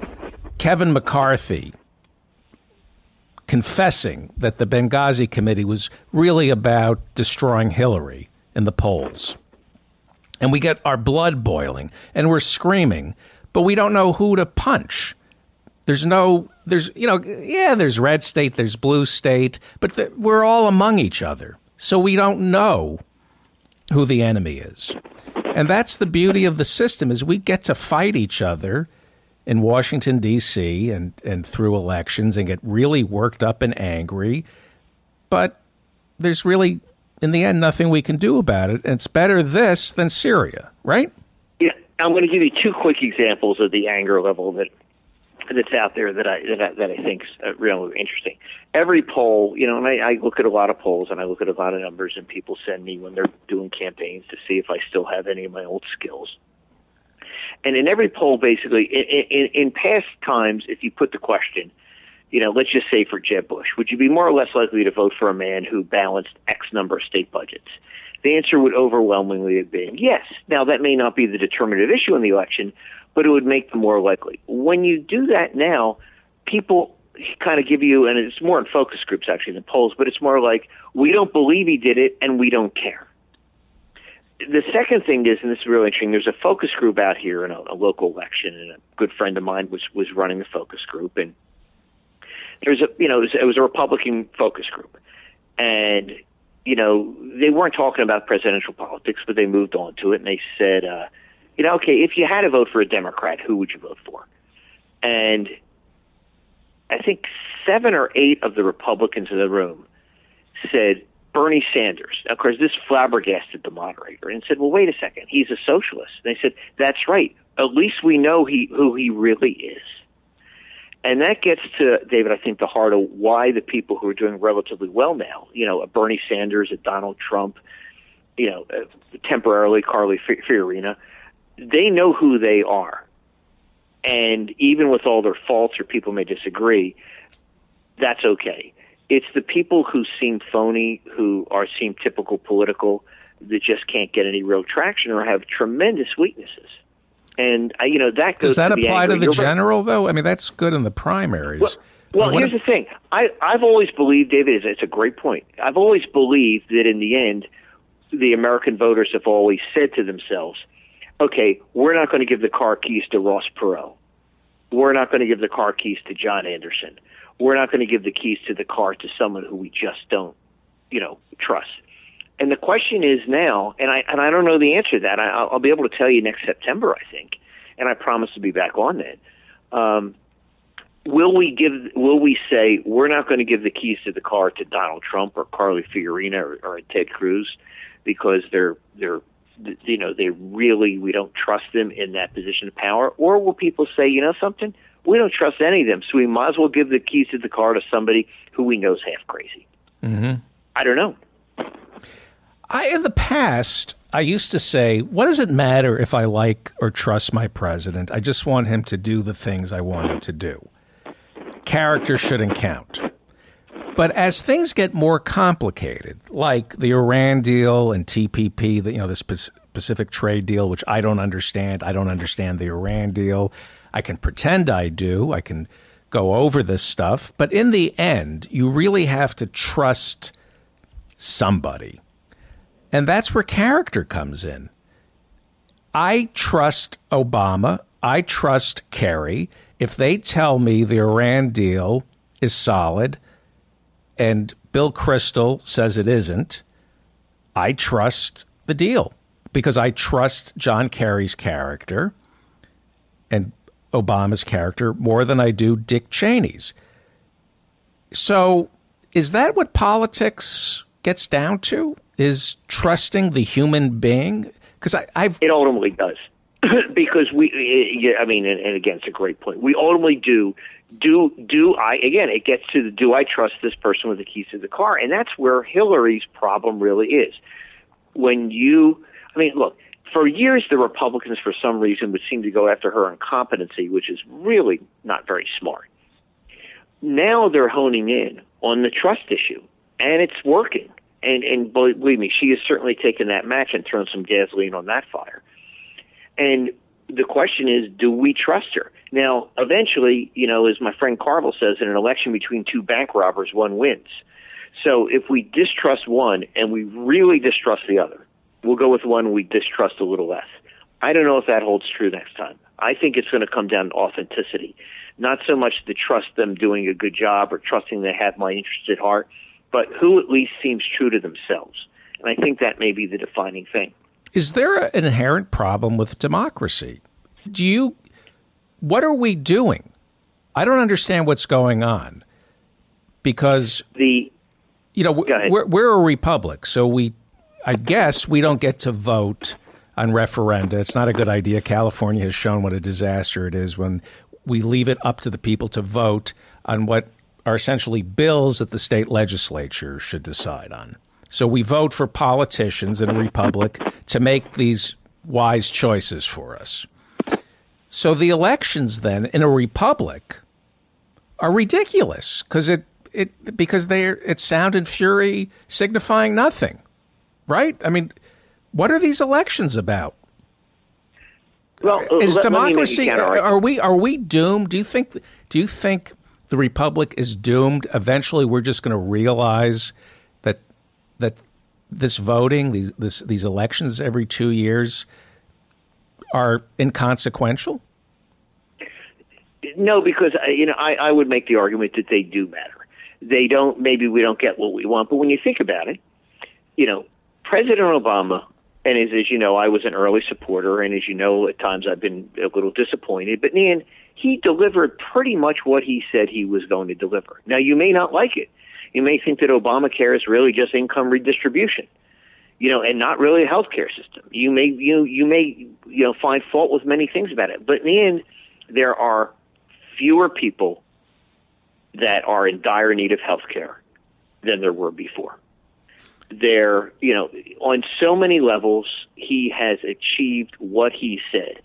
Kevin McCarthy confessing that the Benghazi committee was really about destroying Hillary in the polls. And we get our blood boiling and we're screaming, but we don't know who to punch. There's no, there's, you know, yeah, there's red state, there's blue state, but th- we're all among each other. So we don't know who the enemy is. And that's the beauty of the system, is we get to fight each other in Washington, D C, and, and through elections, and get really worked up and angry. But there's really, in the end, nothing we can do about it. And it's better this than Syria, right? Yeah, I'm going to give you two quick examples of the anger level that that's out there that I that I, that I think is uh, really interesting. Every poll, you know, and I, I look at a lot of polls, and I look at a lot of numbers, and people send me when they're doing campaigns to see if I still have any of my old skills. And in every poll, basically, in, in, in past times, if you put the question, you know, let's just say for Jeb Bush, would you be more or less likely to vote for a man who balanced X number of state budgets? The answer would overwhelmingly have been yes. Now, that may not be the determinative issue in the election, but it would make them more likely. When you do that now, people kind of give you, and it's more in focus groups, actually, than polls, but it's more like, we don't believe he did it, and we don't care. The second thing is, and this is really interesting, there's a focus group out here in a, a local election, and a good friend of mine was, was running the focus group, and there's a, you know, it was, it was a Republican focus group, and, you know, they weren't talking about presidential politics, but they moved on to it, and they said, uh, you know, okay, if you had to vote for a Democrat, who would you vote for? And I think seven or eight of the Republicans in the room said Bernie Sanders. Of course, this flabbergasted the moderator and said, well, wait a second, he's a socialist. And they said, that's right. At least we know he, who he really is. And that gets to, David, I think, the heart of why the people who are doing relatively well now, you know, a Bernie Sanders, a Donald Trump, you know, temporarily Carly Fiorina, they know who they are. And even with all their faults, or people may disagree, that's okay. It's the people who seem phony, who are seem typical political, that just can't get any real traction or have tremendous weaknesses. And, uh, you know, that goes Does that to apply the to the You're general, right? though? I mean, that's good in the primaries. Well, well here's if- the thing. I, I've always believed, David, it's a great point. I've always believed that in the end, the American voters have always said to themselves, okay, we're not going to give the car keys to Ross Perot. We're not going to give the car keys to John Anderson. We're not going to give the keys to the car to someone who we just don't, you know, trust. And the question is now, and I and I don't know the answer to that. I, I'll be able to tell you next September, I think, and I promise to be back on then. Um, will we give? Will we say we're not going to give the keys to the car to Donald Trump or Carly Fiorina or, or Ted Cruz because they're they're you know they really we don't trust them in that position of power? Or will people say, you know something? We don't trust any of them, so we might as well give the keys to the car to somebody who we know is half crazy. Mm-hmm. I don't know. I, in the past, I used to say, what does it matter if I like or trust my president? I just want him to do the things I want him to do. Character shouldn't count. But as things get more complicated, like the Iran deal and T P P, the, you know, this Pacific trade deal, which I don't understand. I don't understand the Iran deal. I can pretend I do. I can go over this stuff. But in the end, you really have to trust somebody. And that's where character comes in. I trust Obama. I trust Kerry. If they tell me the Iran deal is solid and Bill Kristol says it isn't, I trust the deal because I trust John Kerry's character and Obama's character more than I do Dick Cheney's. So is that what politics gets down to, is trusting the human being? Because I've it ultimately does. Because we, it, I mean, and, and again, it's a great point. We ultimately do, do, do I, again, it gets to the, do I trust this person with the keys to the car? And that's where Hillary's problem really is. When you, I mean, look, for years, the Republicans, for some reason, would seem to go after her on competency, which is really not very smart. Now they're honing in on the trust issue, and it's working. And, and believe me, she has certainly taken that match and thrown some gasoline on that fire. And the question is, do we trust her? Now, eventually, you know, as my friend Carville says, in an election between two bank robbers, one wins. So if we distrust one and we really distrust the other, we'll go with one we distrust a little less. I don't know if that holds true next time. I think it's going to come down to authenticity, not so much to trust them doing a good job or trusting they have my interest at heart, but who at least seems true to themselves. And I think that may be the defining thing. Is there an inherent problem with democracy? Do you, what are we doing? I don't understand what's going on, because the, you know, we're, we're a republic, so we, I guess we don't get to vote on referenda. It's not a good idea. California has shown what a disaster it is when we leave it up to the people to vote on what are essentially bills that the state legislature should decide on. So we vote for politicians in a republic to make these wise choices for us. So the elections then in a republic are ridiculous because it, it because they're it's sound and fury signifying nothing. Right? I mean, what are these elections about? Well, is let, democracy let are we are we doomed? Do you think do you think the republic is doomed? Eventually, we're just going to realize that that this voting, these this, these elections every two years are inconsequential. No, because you know, I, I would make the argument that they do matter. They don't. Maybe we don't get what we want, but when you think about it, you know. President Obama, and as, as you know, I was an early supporter, and as you know, at times I've been a little disappointed, but in the end, he delivered pretty much what he said he was going to deliver. Now, you may not like it. You may think that Obamacare is really just income redistribution, you know, and not really a healthcare system. You may, you, you may, you know, find fault with many things about it, but in the end, there are fewer people that are in dire need of healthcare than there were before. There, you know, on so many levels, he has achieved what he said.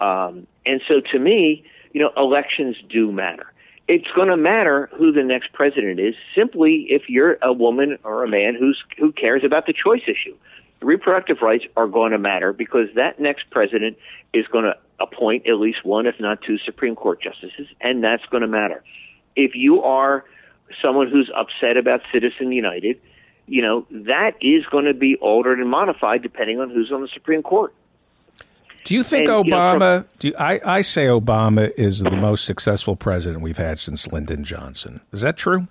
Um, and so to me, you know, elections do matter. It's going to matter who the next president is, simply if you're a woman or a man who's who cares about the choice issue. Reproductive rights are going to matter because that next president is going to appoint at least one, if not two, Supreme Court justices, and that's going to matter. If you are someone who's upset about Citizen United, you know, that is going to be altered and modified depending on who's on the Supreme Court. Do you think and, Obama, you know, from, do you, I, I say Obama is the most successful president we've had since Lyndon Johnson. Is that true?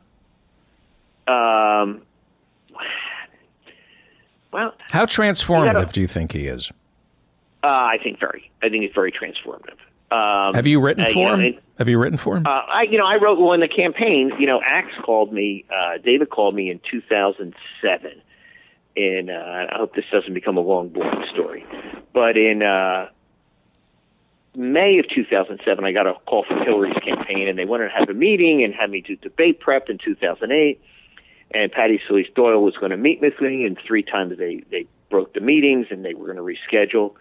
Um, well, how transformative gotta, do you think he is? Uh, I think very. I think he's very transformative. Um, Have you written uh, for you him? Know, it, Have you written for him? Uh, I, you know, I wrote well in the campaign. You know, Axe called me. Uh, David called me in two thousand seven, and uh, I hope this doesn't become a long, boring story. But in uh, May of two thousand seven, I got a call from Hillary's campaign, and they wanted to have a meeting and had me do debate prep in two thousand eight. And Patty Solis Doyle was going to meet with me, and three times they they broke the meetings, and they were going to reschedule.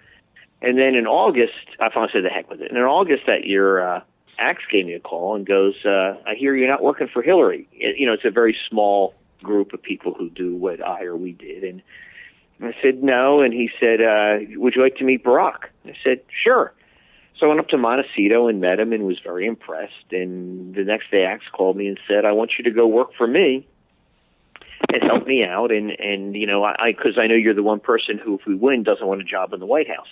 And then in August, I finally said the heck with it. And in August that year, uh, Axe gave me a call and goes, uh, I hear you're not working for Hillary. It, you know, it's a very small group of people who do what I or we did. And I said, no. And he said, uh, would you like to meet Barack? I said, sure. So I went up to Montecito and met him and was very impressed. And the next day, Axe called me and said, I want you to go work for me and help me out. And, and you know, I, because I, I know you're the one person who, if we win, doesn't want a job in the White House.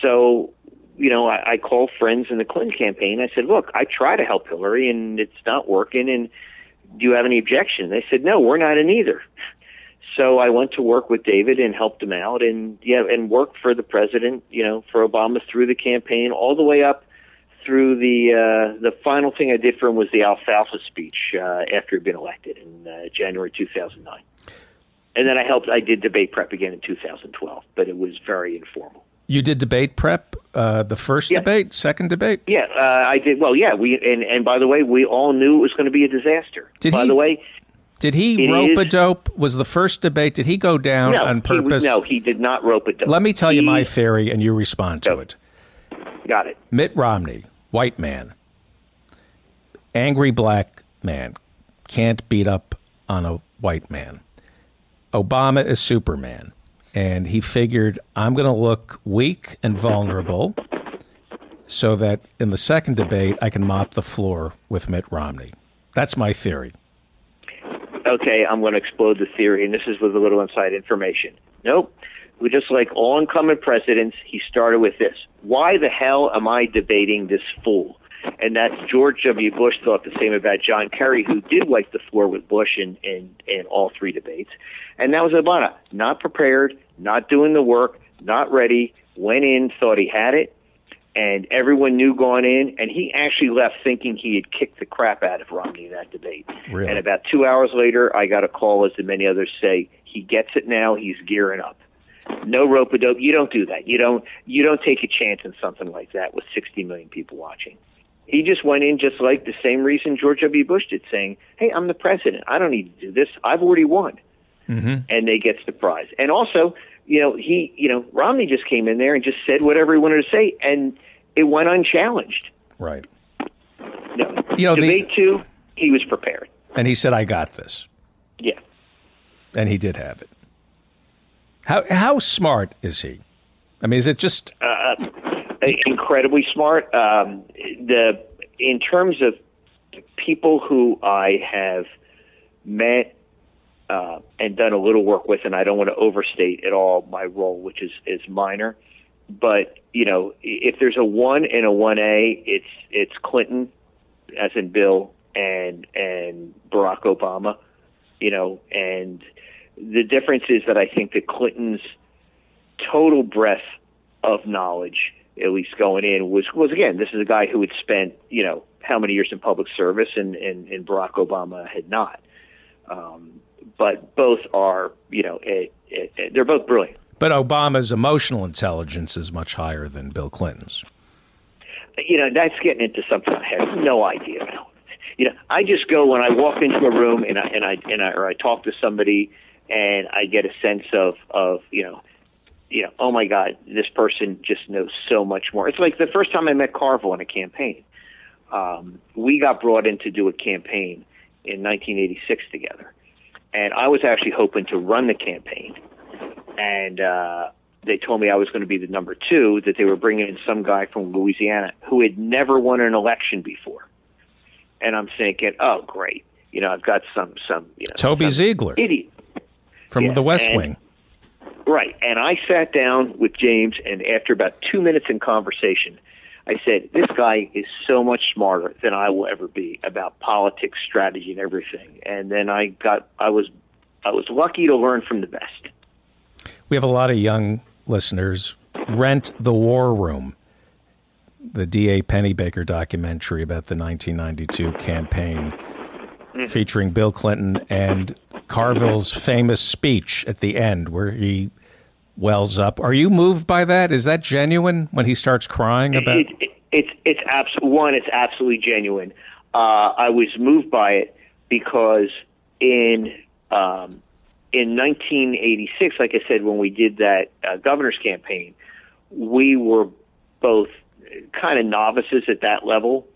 So, you know, I, I called friends in the Clinton campaign. I said, look, I try to help Hillary, and it's not working, and do you have any objection? They said, no, we're not in either. So I went to work with David and helped him out and yeah, and worked for the president, you know, for Obama through the campaign all the way up through the uh, the final thing I did for him was the alfalfa speech uh, after he'd been elected in uh, January two thousand nine. And then I helped. I did debate prep again in two thousand twelve, but it was very informal. You did debate prep, uh, the first yeah. debate, second debate? Yeah, uh, I did. Well, yeah. We and, and by the way, we all knew it was going to be a disaster. Did by he, the way, did he rope a dope? Was the first debate? Did he go down no, on purpose? He, no, he did not rope a dope. Let me tell he, you my theory, and you respond to no. it. Got it. Mitt Romney, white man, angry black man, can't beat up on a white man. Obama is Superman, and he figured, I'm going to look weak and vulnerable so that in the second debate, I can mop the floor with Mitt Romney. That's my theory. Okay, I'm going to explode the theory, and this is with a little inside information. Nope. We just like all incumbent presidents, he started with this. Why the hell am I debating this fool? And that's George W. Bush thought the same about John Kerry, who did wipe the floor with Bush in, in, in all three debates. And that was Obama, not prepared, not doing the work, not ready, went in, thought he had it, and everyone knew going in. And he actually left thinking he had kicked the crap out of Romney in that debate. Really? And about two hours later, I got a call, as did many others say, he gets it now, he's gearing up. No rope-a-dope. You don't do that. You don't, you don't take a chance in something like that with sixty million people watching. He just went in just like the same reason George W. Bush did, saying, hey, I'm the president. I don't need to do this. I've already won. Mm-hmm. And they gets the prize. And also, you know, he, you know, Romney just came in there and just said whatever he wanted to say, and it went unchallenged. Right. No. You know, Debate the, two, he was prepared. And he said, I got this. Yeah. And he did have it. How how smart is he? I mean, is it just... Uh, incredibly smart. Um, the in terms of people who I have met uh, and done a little work with, and I don't want to overstate at all my role, which is, is minor. But you know, if there's a one and a one A, it's it's Clinton, as in Bill, and and Barack Obama. You know, and the difference is that I think that Clinton's total breadth of knowledge, at least going in, was, was again, this is a guy who had spent, you know, how many years in public service, and, and, and Barack Obama had not. Um, but both are, you know, it, it, it, they're both brilliant. But Obama's emotional intelligence is much higher than Bill Clinton's. You know, that's getting into something I have no idea about. You know, I just go when I walk into a room and I, and I, and I, or I talk to somebody and I get a sense of, of, you know, You know, oh my God, this person just knows so much more. It's like the first time I met Carville in a campaign. Um, we got brought in to do a campaign in nineteen eighty-six together, and I was actually hoping to run the campaign. And uh, they told me I was going to be the number two. That they were bringing in some guy from Louisiana who had never won an election before. And I'm thinking, oh great, you know, I've got some some you know, Toby Ziegler, idiot from yeah, the West and, Wing. Right. And I sat down with James, and after about two minutes in conversation, I said, this guy is so much smarter than I will ever be about politics, strategy, and everything. And then I got I was I was lucky to learn from the best. We have a lot of young listeners. Rent the War Room, the D A Pennybaker documentary about the nineteen ninety-two campaign, featuring Bill Clinton and Carville's famous speech at the end where he wells up. Are you moved by that? Is that genuine when he starts crying about it? It's it, it, it's abs- one. It's absolutely genuine. Uh, I was moved by it because in um, in nineteen eighty-six, like I said, when we did that uh, governor's campaign, we were both kind of novices at that level.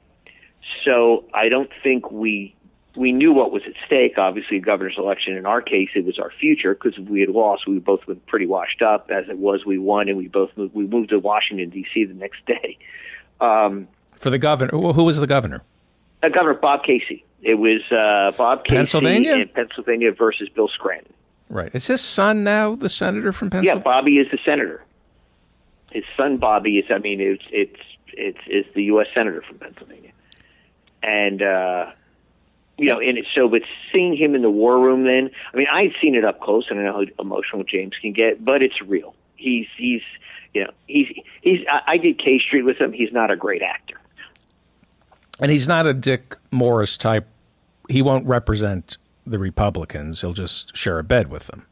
So I don't think we. We knew what was at stake, obviously, a governor's election. In our case, it was our future, because if we had lost, we both were pretty washed up. As it was, we won, and we both moved, we moved to Washington, D C the next day. Um, For the governor, who was the governor? Uh, Governor Bob Casey. It was uh, Bob Casey Pennsylvania? in Pennsylvania versus Bill Scranton. Right. Is his son now the senator from Pennsylvania? Yeah, Bobby is the senator. His son, Bobby, is, I mean, it's it's it's, it's the U S senator from Pennsylvania. And... Uh, You know, and so, but seeing him in the war room then, I mean, I've seen it up close, and I know how emotional James can get, but it's real. He's, he's, you know, he's, he's, I, I did K Street with him. He's not a great actor. And he's not a Dick Morris type. He won't represent the Republicans. He'll just share a bed with them.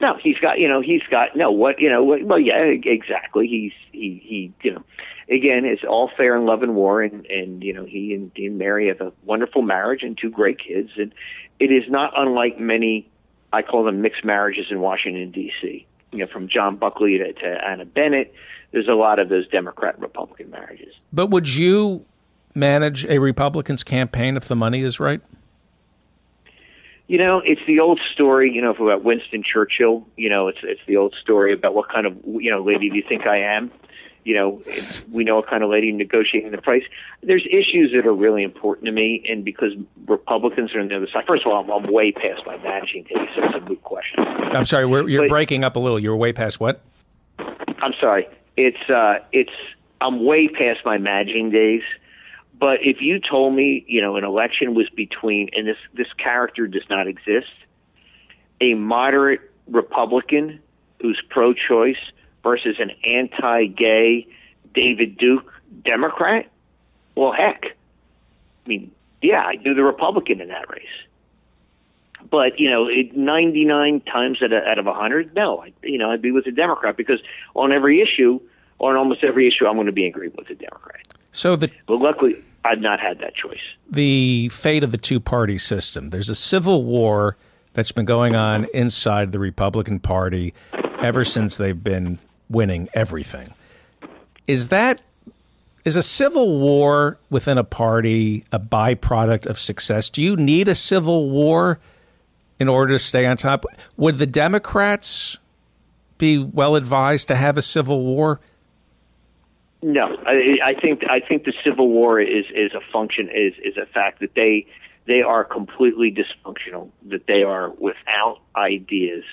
No, he's got, you know, he's got, no, what, you know, what, well, yeah, exactly. He's, he, he, you know, again, it's all fair in love and war. And, and you know, he and, and Mary have a wonderful marriage and two great kids. And it is not unlike many, I call them mixed marriages in Washington, D C, you know, from John Buckley to, to Anna Bennett. There's a lot of those Democrat-Republican marriages. But would you manage a Republican's campaign if the money is right? You know, it's the old story, you know, about Winston Churchill. You know, it's it's the old story about what kind of, you know, lady do you think I am? You know, it's, we know what kind of lady negotiating the price. There's issues that are really important to me, and because Republicans are on the other side. First of all, I'm, I'm way past my managing days, so it's a good question. I'm sorry, we're, you're but, breaking up a little. You're way past what? I'm sorry. It's uh, it's I'm way past my managing days. But if you told me, you know, an election was between, and this, this character does not exist, a moderate Republican who's pro-choice versus an anti-gay David Duke Democrat, well, heck. I mean, yeah, I'd do the Republican in that race. But, you know, ninety-nine times out of, out of one hundred, no, I, you know, I'd be with the Democrat because on every issue, or on almost every issue, I'm going to be in agreement with the Democrat. So the But luckily, I've not had that choice. The fate of the two-party system. There's a civil war that's been going on inside the Republican Party ever since they've been winning everything. Is that is a civil war within a party a byproduct of success? Do you need a civil war in order to stay on top? Would the Democrats be well advised to have a civil war? No, I, I think I think the Civil War is, is a function is, is a fact that they they are completely dysfunctional, that they are without ideas.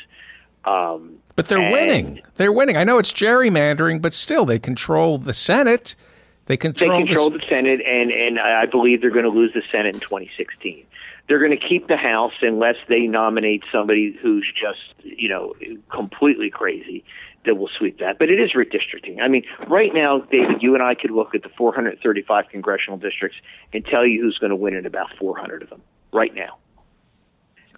Um, but they're and, winning. They're winning. I know it's gerrymandering, but still, they control the Senate. They control. They control the, the Senate, and and I believe they're going to lose the Senate in twenty sixteen. They're going to keep the House unless they nominate somebody who's just, you know, completely crazy that will sweep that. But it is redistricting. I mean, right now, David, you and I could look at the four hundred thirty-five congressional districts and tell you who's going to win in about four hundred of them right now.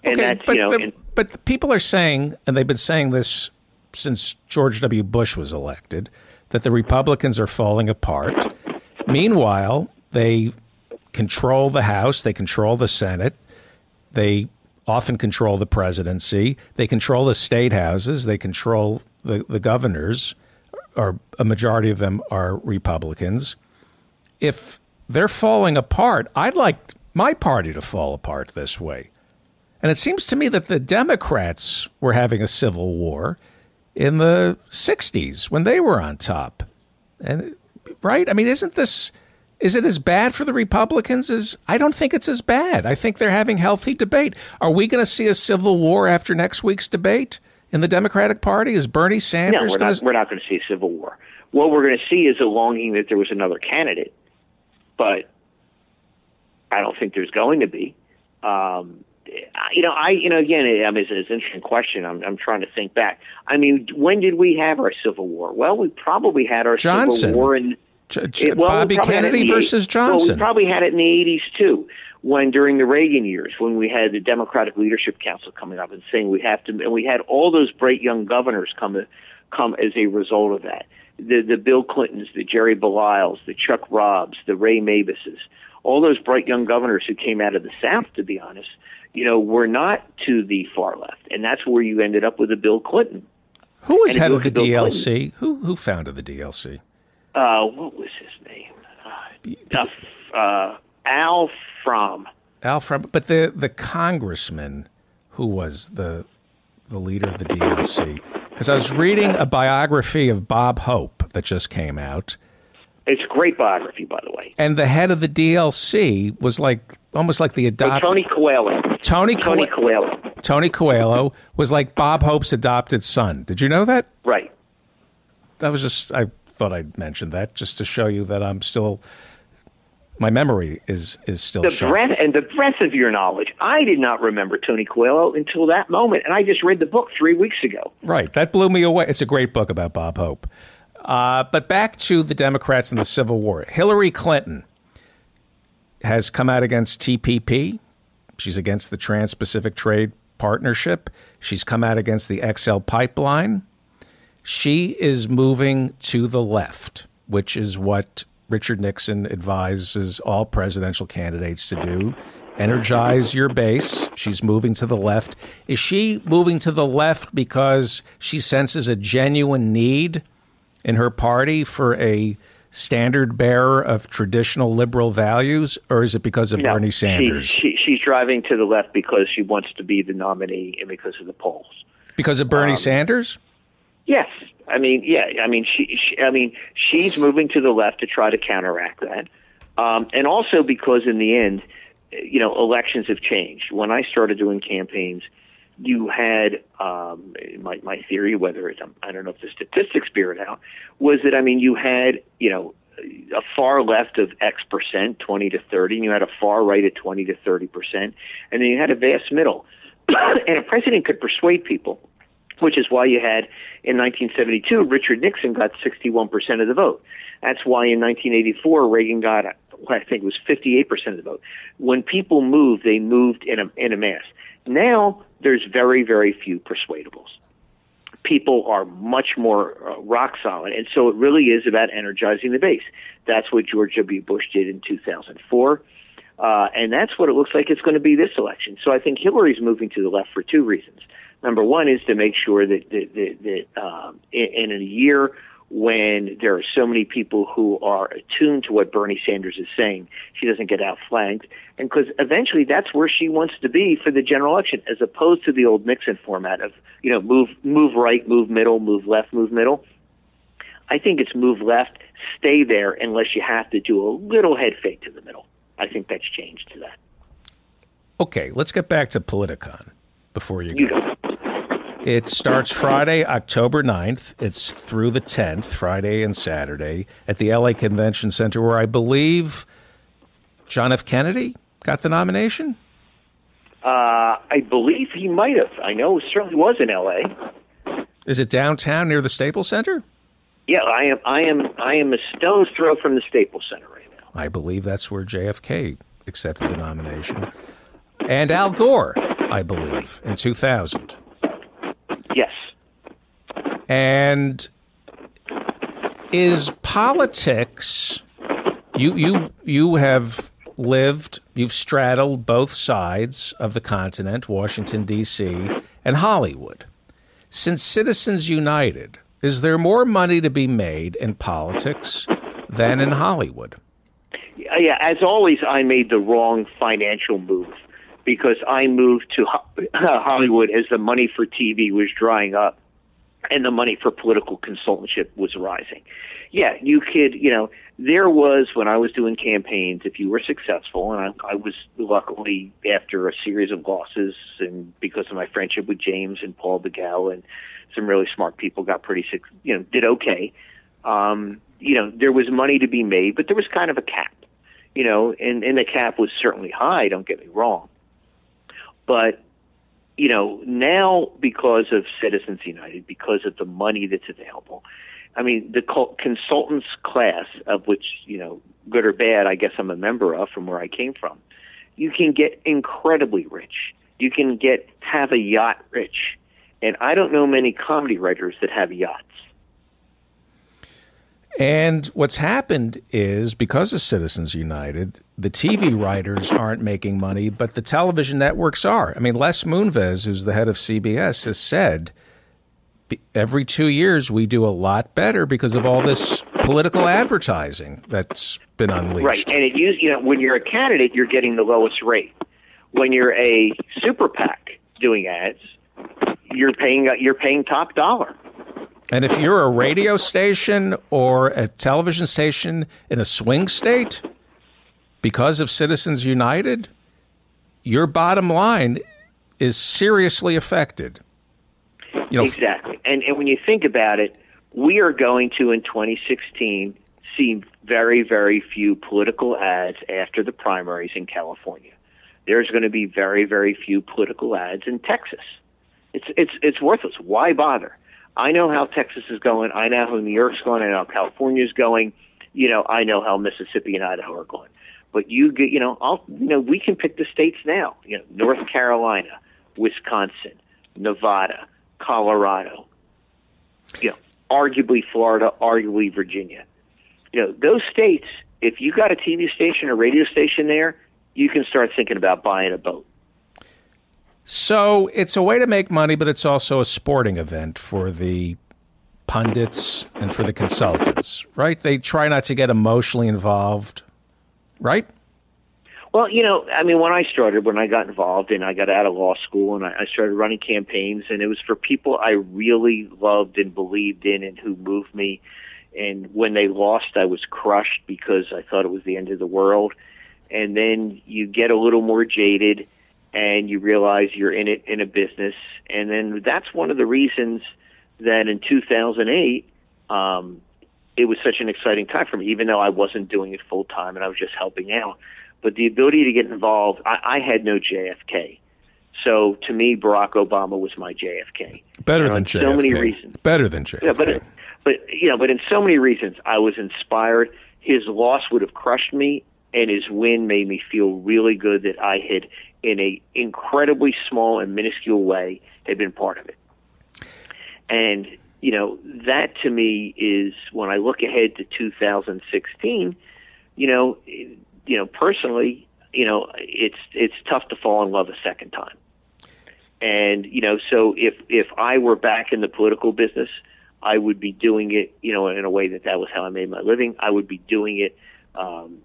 And okay, that's, but, you know, the, and, but the people are saying, and they've been saying this since George W. Bush was elected, that the Republicans are falling apart. Meanwhile, they control the House, they control the Senate, they often control the presidency, they control the state houses, they control the, the governors, or a majority of them are Republicans. If they're falling apart, I'd like my party to fall apart this way. And it seems to me that the Democrats were having a civil war in the sixties when they were on top. And right? I mean, isn't this... Is it as bad for the Republicans as I don't think it's as bad. I think they're having healthy debate. Are we going to see a civil war after next week's debate in the Democratic Party? Is Bernie Sanders? No, we're not, we're not going to see a civil war. What we're going to see is a longing that there was another candidate, but I don't think there's going to be. Um, you know, I you know again, I mean, it's, it's an interesting question. I'm, I'm trying to think back. I mean, when did we have our civil war? Well, we probably had our Johnson. civil war in. It, well, Bobby Kennedy versus Johnson. Well, we probably had it in the eighties, too, when during the Reagan years, when we had the Democratic Leadership Council coming up and saying we have to, and we had all those bright young governors come come as a result of that. The the Bill Clintons, the Jerry Belials, the Chuck Robbs, the Ray Mavises, all those bright young governors who came out of the South, to be honest, you know, were not to the far left. And that's where you ended up with a Bill Clinton. Who was head of the D L C? Who who founded the D L C? Uh, what was his name? Uh, uh, Al Fromm. Al Fromm. But the, the congressman who was the the leader of the D L C, because I was reading a biography of Bob Hope that just came out. It's a great biography, by the way. And the head of the D L C was like almost like the adopted... Oh, Tony Coelho. Tony, Tony Co- Coelho. Tony Coelho was like Bob Hope's adopted son. Did you know that? Right. That was just... I. thought I'd mention that just to show you that I'm still, my memory is is still the sharp. breadth and the breadth of your knowledge. I did not remember Tony Coelho until that moment, and I just read the book three weeks ago. Right, that blew me away. It's a great book about Bob Hope. Uh, but back to the Democrats and the Civil War. Hillary Clinton has come out against T P P. She's against the Trans-Pacific Trade Partnership. She's come out against the X L pipeline. She is moving to the left, which is what Richard Nixon advises all presidential candidates to do. Energize your base. She's moving to the left. Is she moving to the left because she senses a genuine need in her party for a standard bearer of traditional liberal values, or is it because of no, Bernie Sanders? She, she, she's driving to the left because she wants to be the nominee and because of the polls. Because of Bernie um, Sanders? Yes. I mean, yeah. I mean, she, she. I mean, she's moving to the left to try to counteract that, um, and also because in the end, you know, elections have changed. When I started doing campaigns, you had um, my my theory, whether it's I don't know if the statistics bear it out, was that I mean, you had you know a far left of X percent, twenty to thirty, and you had a far right at twenty to thirty percent, and then you had a vast middle, and a president could persuade people. Which is why you had, in nineteen seventy-two, Richard Nixon got sixty-one percent of the vote. That's why in nineteen eighty-four, Reagan got, I think it was fifty-eight percent of the vote. When people moved, they moved in a, in a mass. Now, there's very, very few persuadables. People are much more uh, rock solid, and so it really is about energizing the base. That's what George W. Bush did in two thousand four, uh, and that's what it looks like it's going to be this election. So I think Hillary's moving to the left for two reasons. Number one is to make sure that, that, that, that um, in, in a year when there are so many people who are attuned to what Bernie Sanders is saying, she doesn't get outflanked. And because eventually that's where she wants to be for the general election, as opposed to the old Nixon format of, you know, move, move right, move middle, move left, move middle. I think it's move left, stay there unless you have to do a little head fake to the middle. I think that's changed to that. Okay, let's get back to Politicon before you go. You know. It starts Friday, October ninth. It's through the tenth, Friday and Saturday, at the L A Convention Center, where I believe John F. Kennedy got the nomination? Uh, I believe he might have. I know it certainly was in L A. Is it downtown near the Staples Center? Yeah, I am I am, I am a stone's throw from the Staples Center right now. I believe that's where J F K accepted the nomination. And Al Gore, I believe, in two thousand. Yes. And is politics, you you you have lived, you've straddled both sides of the continent, Washington, D C, and Hollywood. Since Citizens United, is there more money to be made in politics than in Hollywood? Yeah, as always, I made the wrong financial move. Because I moved to Hollywood as the money for T V was drying up and the money for political consultantship was rising. Yeah, you could, you know, there was, when I was doing campaigns, if you were successful, and I, I was luckily after a series of losses and because of my friendship with James and Paul Begale and some really smart people got pretty, you know, did okay. Um, you know, there was money to be made, but there was kind of a cap, you know, and, and the cap was certainly high, don't get me wrong. But, you know, now because of Citizens United, because of the money that's available, I mean, the consultants class, of which, you know, good or bad, I guess I'm a member of from where I came from, you can get incredibly rich. You can get have a yacht rich. And I don't know many comedy writers that have yachts. And what's happened is, because of Citizens United, the T V writers aren't making money, but the television networks are. I mean, Les Moonves, who's the head of C B S, has said, every two years we do a lot better because of all this political advertising that's been unleashed. Right, and it used, you know, when you're a candidate, you're getting the lowest rate. When you're a super PAC doing ads, you're paying you're paying top dollar. And if you're a radio station or a television station in a swing state, because of Citizens United, your bottom line is seriously affected. You know, exactly. And, and when you think about it, we are going to, in twenty sixteen, see very, very few political ads after the primaries in California. There's going to be very, very few political ads in Texas. It's, it's, it's worthless. Why bother? I know how Texas is going. I know how New York's going. I know how California's going. You know, I know how Mississippi and Idaho are going. But you get, you know, I'll, you know, we can pick the states now. You know, North Carolina, Wisconsin, Nevada, Colorado, you know, arguably Florida, arguably Virginia. You know, those states, if you got a T V station or radio station there, you can start thinking about buying a boat. So it's a way to make money, but it's also a sporting event for the pundits and for the consultants, right? They try not to get emotionally involved, right? Well, you know, I mean, when I started, when I got involved and I got out of law school and I started running campaigns, and it was for people I really loved and believed in and who moved me. And when they lost, I was crushed because I thought it was the end of the world. And then you get a little more jaded and you realize you're in it in a business. And then that's one of the reasons that in two thousand eight, um, it was such an exciting time for me, even though I wasn't doing it full time and I was just helping out. But the ability to get involved, I, I had no J F K. So to me, Barack Obama was my J F K. Better than J F K. So many reasons. Better than J F K. Yeah, but, but, you know, but in so many reasons, I was inspired. His loss would have crushed me, and his win made me feel really good that I had, in an incredibly small and minuscule way, had been part of it. And, you know, that to me is, when I look ahead to two thousand sixteen, you know, you know, personally, you know, it's it's tough to fall in love a second time. And, you know, so if if I were back in the political business, I would be doing it, you know, in a way that that was how I made my living. I would be doing it um,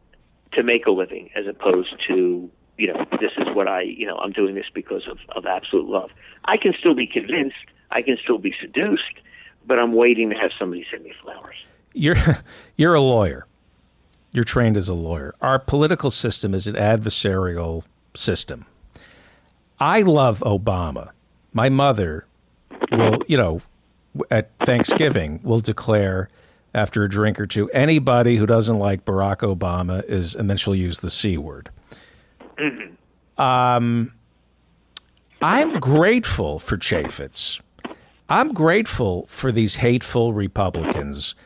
to make a living, as opposed to, you know, this is what I, you know, I'm doing this because of, of absolute love. I can still be convinced. I can still be seduced, but I'm waiting to have somebody send me flowers. You're you're a lawyer. You're trained as a lawyer. Our political system is an adversarial system. I love Obama. My mother will, you know, at Thanksgiving will declare after a drink or two, anybody who doesn't like Barack Obama is, and then she'll use the C word. Mm-hmm. Um, I'm grateful for Chaffetz. I'm grateful for these hateful Republicans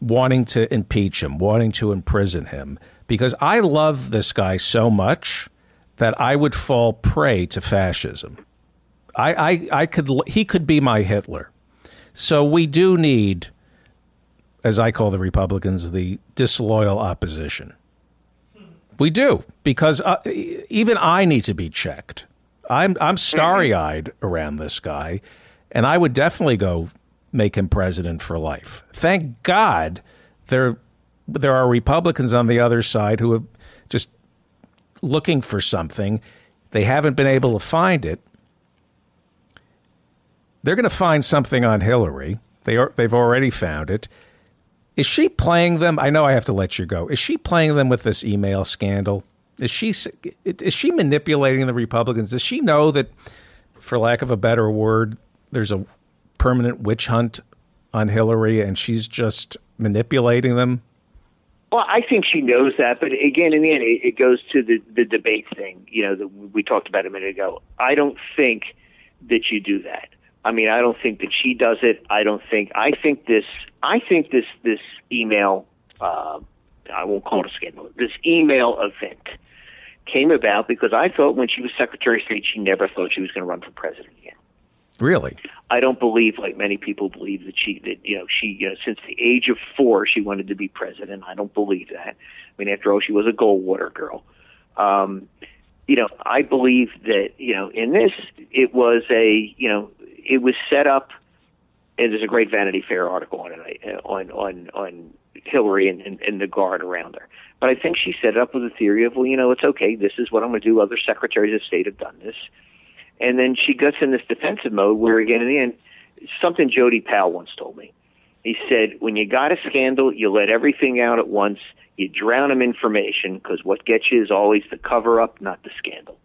wanting to impeach him, wanting to imprison him, because I love this guy so much that I would fall prey to fascism. I, I, I could, he could be my Hitler. So we do need, as I call the Republicans, the disloyal opposition. We do, because uh, even I need to be checked. I'm I'm starry-eyed around this guy, and I would definitely go make him president for life. Thank God there there are Republicans on the other side who are just looking for something. They haven't been able to find it. They're going to find something on Hillary. They are, they've already found it. Is she playing them? I know I have to let you go. Is she playing them with this email scandal? Is she is she manipulating the Republicans? Does she know that, for lack of a better word, there's a permanent witch hunt on Hillary and she's just manipulating them? Well, I think she knows that. But again, in the end, it goes to the, the debate thing, you know, that we talked about a minute ago. I don't think that you do that. I mean, I don't think that she does it. I don't think I think this I think this this email uh, I won't call it a scandal. This email event came about because I thought when she was Secretary of State, she never thought she was going to run for president again. Really? I don't believe, like many people believe, that she, that, you know, she, you know, since the age of four, she wanted to be president. I don't believe that. I mean, after all, she was a Goldwater girl. Um, you know, I believe that, you know, in this, it was a, you know, it was set up, and there's a great Vanity Fair article on it, on, on, on, Hillary and, and, and the guard around her. But I think she set it up with the theory of, well, you know, it's okay. This is what I'm going to do. Other secretaries of state have done this. And then she gets in this defensive mode where, again, in the end, something Jody Powell once told me. He said, when you got a scandal, you let everything out at once. You drown them in information, because what gets you is always the cover-up, not the scandal.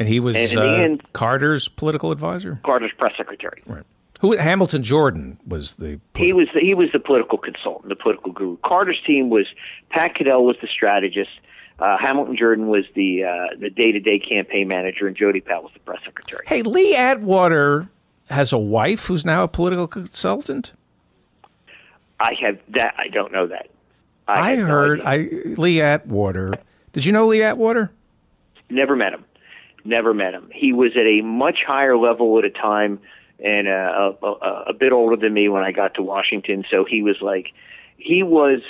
And he was and in uh, the end, Carter's political advisor? Carter's press secretary. Right. Who Hamilton Jordan was the politi- he was the, he was the political consultant, the political guru. Carter's team was Pat Cadell was the strategist, uh, Hamilton Jordan was the uh, the day to day campaign manager, and Jody Powell was the press secretary. Hey, Lee Atwater has a wife who's now a political consultant. I have that. I don't know that. I, I heard no I Lee Atwater. Did you know Lee Atwater? Never met him. Never met him. He was at a much higher level at a time and a, a, a bit older than me when I got to Washington. So he was like, he was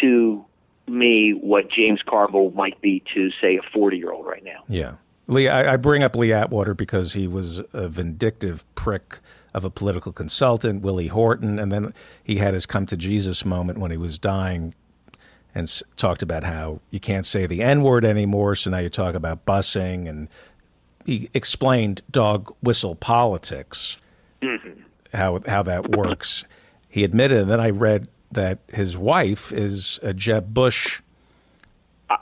to me what James Carville might be to, say, a forty-year-old right now. Yeah. Lee, I, I bring up Lee Atwater because he was a vindictive prick of a political consultant, Willie Horton, and then he had his come to Jesus moment when he was dying and s talked about how you can't say the N-word anymore, so now you talk about busing, and he explained dog whistle politics, mm-hmm. how, how that works. He admitted, and then I read that his wife is a Jeb Bush.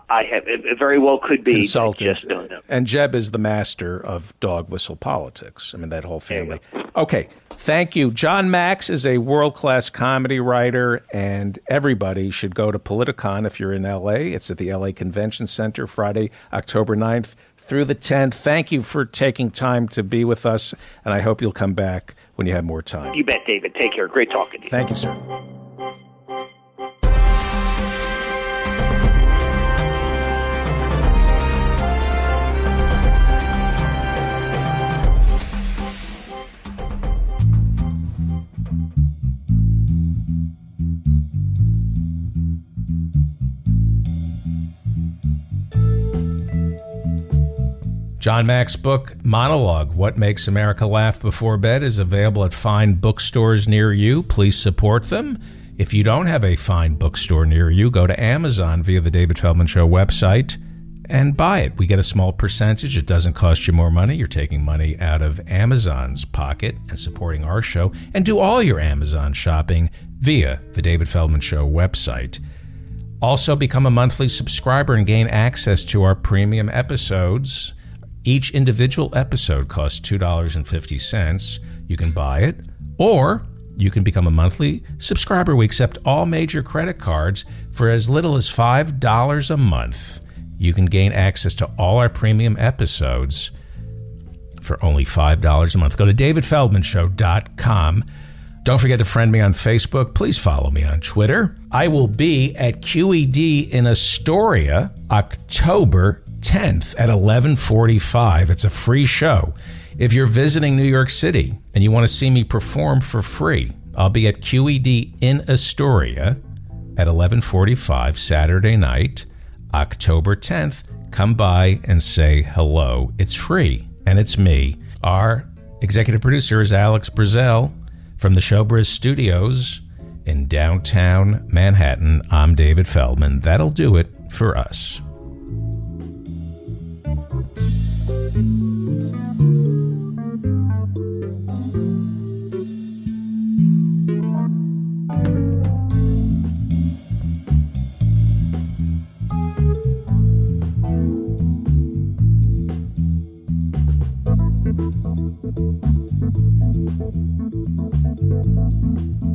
I have it very well could be consultant, just don't know. And Jeb is the master of dog whistle politics. I mean, that whole family. Okay, thank you. Jon Macks is a world-class comedy writer, and everybody should go to Politicon if you're in L A. It's at the L A Convention Center Friday, October ninth through the tenth. Thank you for taking time to be with us, and I hope you'll come back when you have more time. You bet, David. Take care. Great talking to you. Thank you, sir. Jon Macks' book, Monologue, What Makes America Laugh Before Bed, is available at fine bookstores near you. Please support them. If you don't have a fine bookstore near you, go to Amazon via the David Feldman Show website and buy it. We get a small percentage. It doesn't cost you more money. You're taking money out of Amazon's pocket and supporting our show. And do all your Amazon shopping via the David Feldman Show website. Also, become a monthly subscriber and gain access to our premium episodes. Each individual episode costs two dollars and fifty cents. You can buy it, or you can become a monthly subscriber. We accept all major credit cards for as little as five dollars a month. You can gain access to all our premium episodes for only five dollars a month. Go to David Feldman Show dot com. Don't forget to friend me on Facebook. Please follow me on Twitter. I will be at Q E D in Astoria, October tenth at eleven forty-five. It's a free show. If you're visiting New York City and you want to see me perform for free, I'll be at Q E D in Astoria at eleven forty-five Saturday night, October tenth. Come by and say hello. It's free, and it's me. Our executive producer is Alex Brazel from the Showbiz Studios in downtown Manhattan. I'm David Feldman. That'll do it for us. Thank you.